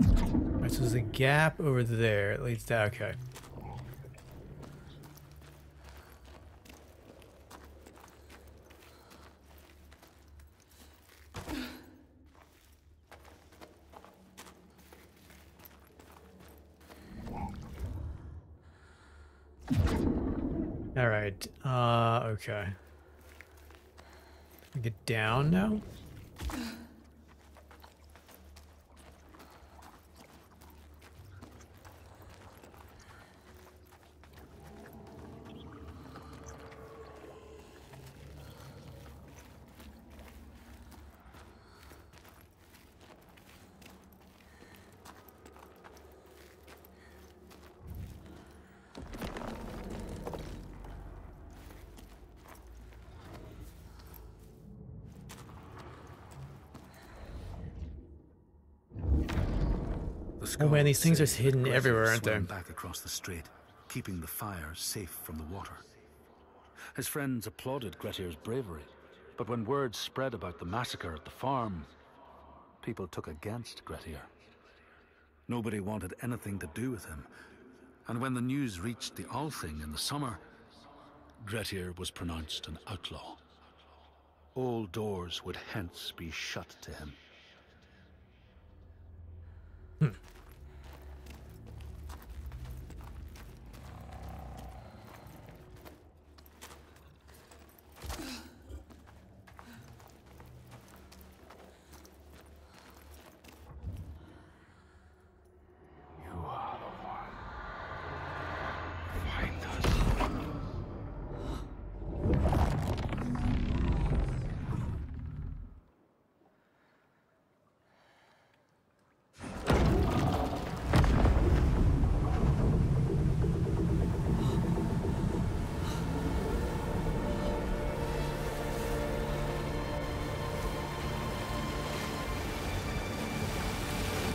Alright, so there's a gap over there. It leads down. Okay. Alright, uh, okay. Can we get down now? Oh man, these things are hidden everywhere, aren't they? Back across the strait, keeping the fire safe from the water. His friends applauded Grettir's bravery, but when word spread about the massacre at the farm, people took against Grettir. Nobody wanted anything to do with him, and when the news reached the Althing in the summer, Grettir was pronounced an outlaw. All doors would hence be shut to him. Hmm.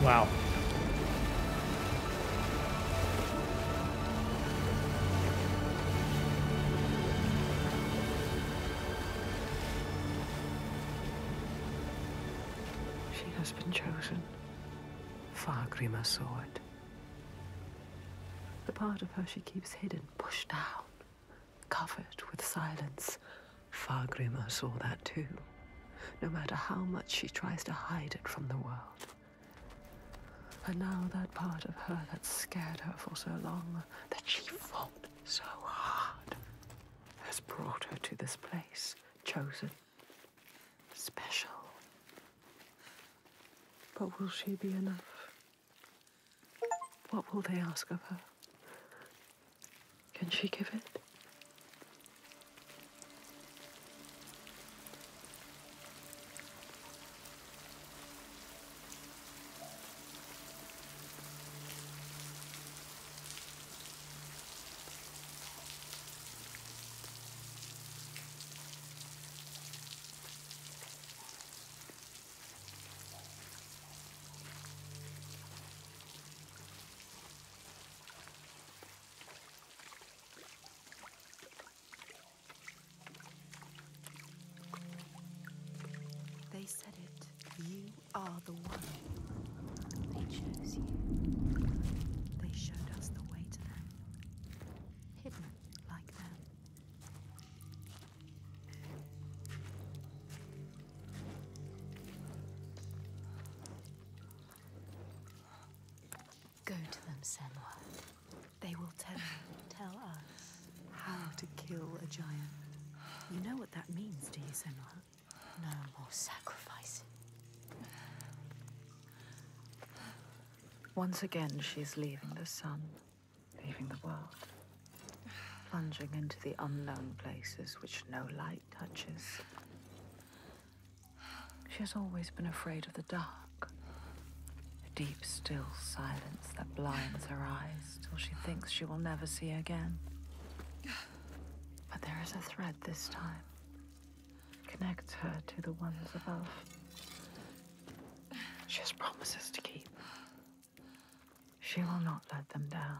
Wow. She has been chosen. Fargrimr saw it. The part of her she keeps hidden, pushed down, covered with silence. Fargrimr saw that too. No matter how much she tries to hide it from the world. And now that part of her that scared her for so long, that she fought so hard, has brought her to this place, chosen, special. But will she be enough? What will they ask of her? Can she give it? They said it. You are the one. They chose you. They showed us the way to them. Hidden like them. Go to them, Senua. They will tell you, tell us how to kill a giant. You know what that means, do you, Senua? No more sacrifice. Once again, she's leaving the sun, leaving the world, plunging into the unknown places which no light touches. She has always been afraid of the dark, the deep, still silence that blinds her eyes till she thinks she will never see again. But there is a thread this time. Connect her to the ones above. She has promises to keep. She will not let them down.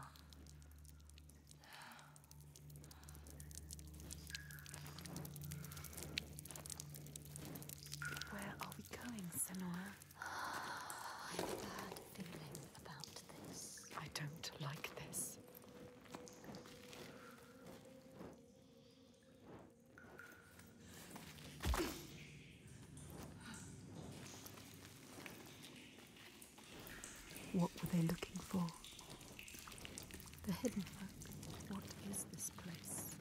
Where are we going, Senua? I have a bad feeling about this. I don't like this. What were they looking for? The hidden folk. What is this place?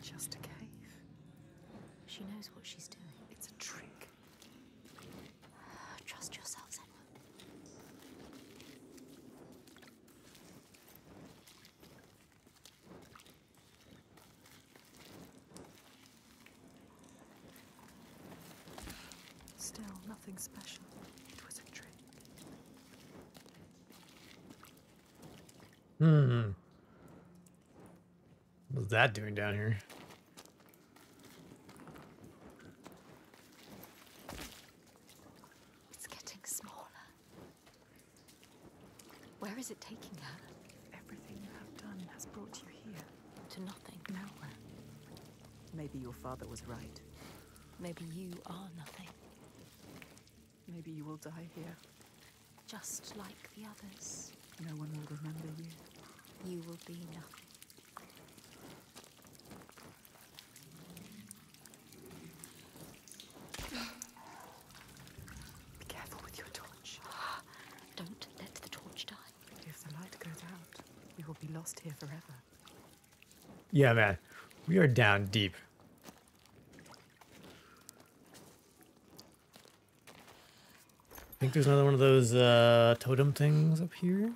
Just a cave. She knows what she's doing. It's a trick. Trust yourself, Senua. Still, nothing special. It was a trick. Hmm. What's that doing down here? It's getting smaller. Where is it taking her? Everything you have done has brought you here. To nothing. Nowhere. Maybe your father was right. Maybe you are nothing. Maybe you will die here. Just like the others. No one will remember you. You will be nothing. Be careful with your torch. Don't let the torch die. If the light goes out, we will be lost here forever. Yeah, man. We are down deep. I think there's another one of those uh, totem things up here.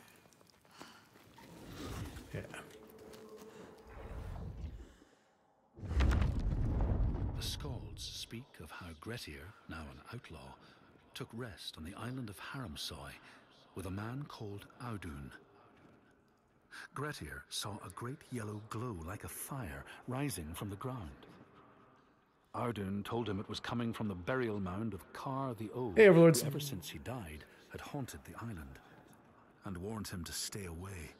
Speak of how Grettir, now an outlaw, took rest on the island of Haramsoy with a man called Ardun. Grettir saw a great yellow glow like a fire rising from the ground. Ardun told him it was coming from the burial mound of Kar the Old, hey, who ever since he died had haunted the island, and warned him to stay away.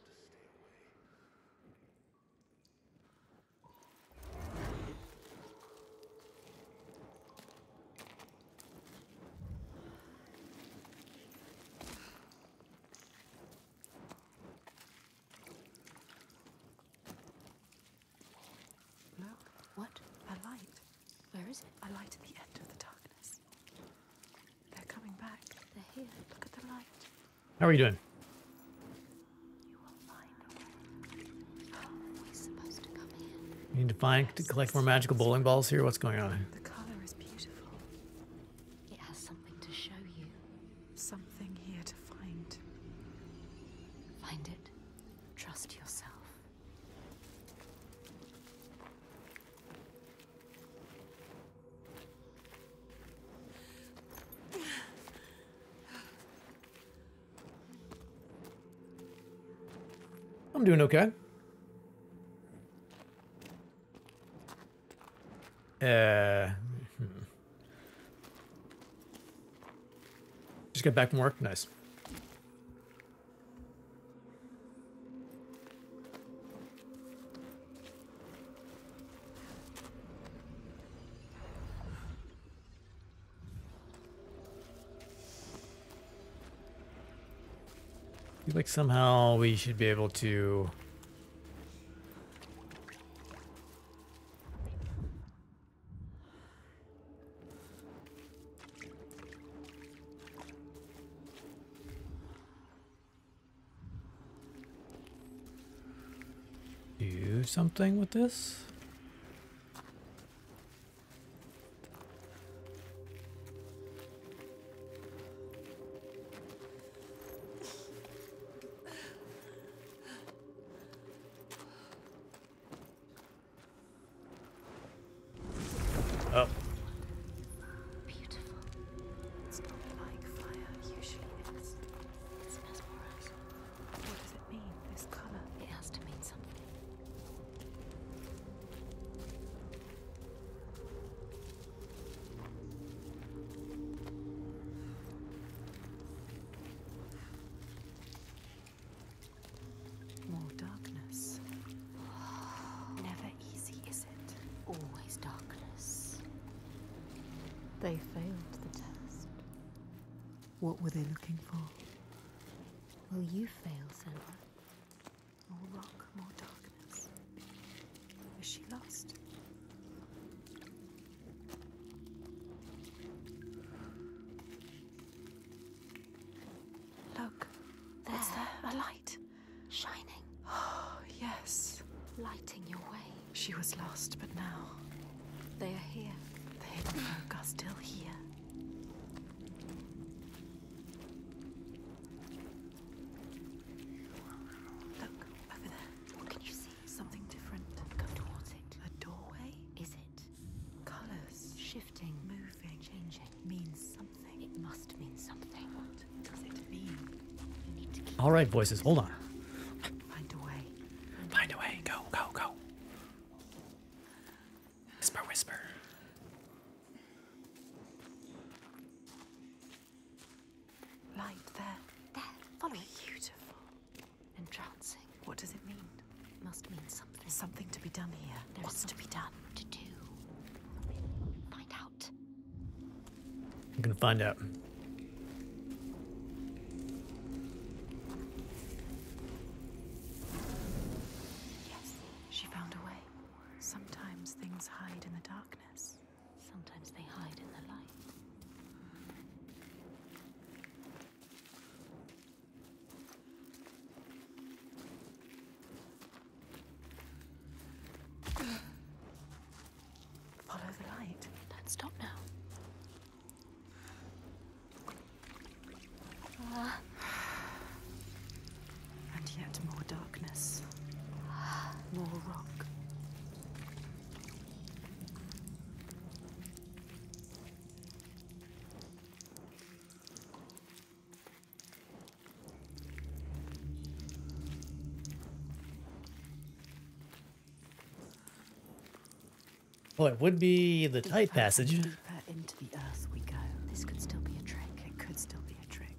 What? A light. Where is it? A light at the end of the darkness. They're coming back. They're here. Look at the light. How are you doing? You will find a way. How are we supposed to come in? We need to find to collect more magical bowling balls here. What's going on? The color is beautiful. It has something to show you. Something here to find. Find it. Trust yourself. I'm doing okay. Uh, hmm. Just got back from work. Nice. Like somehow we should be able to do something with this. They failed the test. What were they looking for? Will you fail, Senua? More rock, more darkness. Is she lost? Look. There, there, a light. Shining. Oh, yes. Lighting your way. She was lost, but now... They are here. The hidden folk are still here. Look, over there. What can you see? Something different. Go towards it. A doorway? Is it? Colors. Shifting. Moving. Changing. Means something. It must mean something. What does it mean? You need to keep... All right, voices. Hold on. Find a way. Find a way. Go, go, go. Whisper, whisper. Light there. There, follow. Beautiful. Entrancing. What does it mean? Must mean something. Something to be done here. There What's to be done? To do. Find out. I'm gonna find out. Yes, she found a way. Sometimes things hide in the darkness. Sometimes they hide in the light. Oh, it would be the tight passage. Deeper into the earth we go. This could still be a trick. It could still be a trick.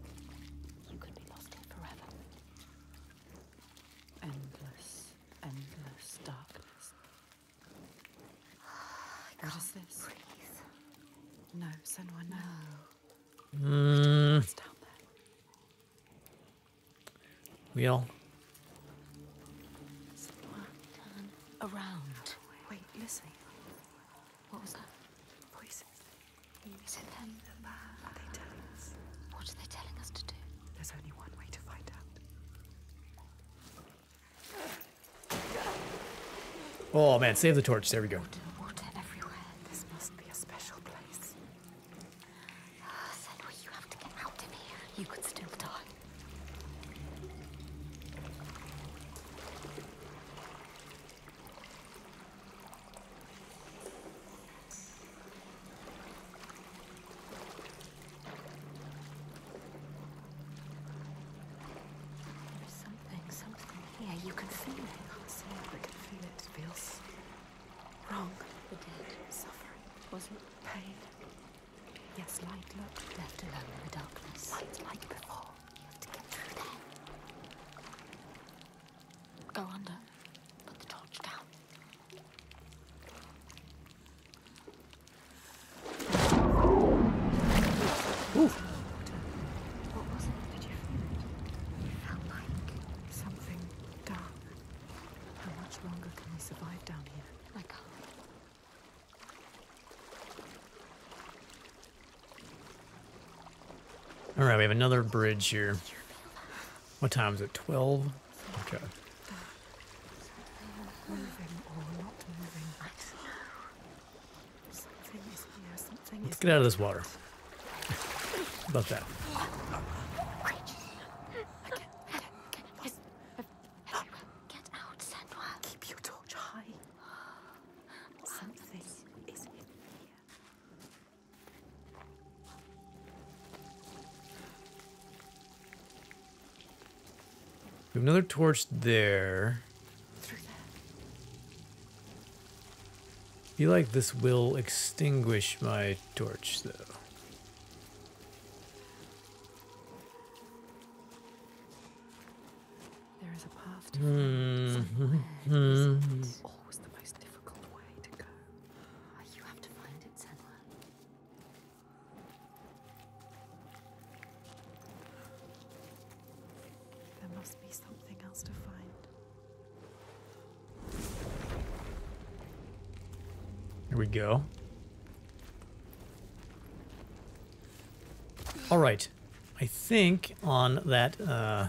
You could be lost in forever. Endless, endless darkness. I what is this? Breathe. No, Senua, no. Mm. It's down there. Wheel. Senua, turn around. Wait, listen. What was that? Voices. Is it them? Are they telling us? What are they telling us to do? There's only one way to find out. Oh man, save the torch. There we go. Water, water everywhere. This must be a special place. Uh, Senua, you have to get out of here. You could still die. All right, we have another bridge here. What time is it? twelve? Okay. Moving or not moving. Something is here, something is Let's get out of this water. About that. Another torch there. Through that. I feel like this will extinguish my torch, though. There is a path to mm-hmm. Mm-hmm. It's always the most difficult way to go. You have to find it, Senua. Here we go. All right. I think on that uh,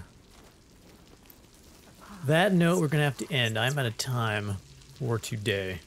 that note, we're going to have to end. I'm out of time for today.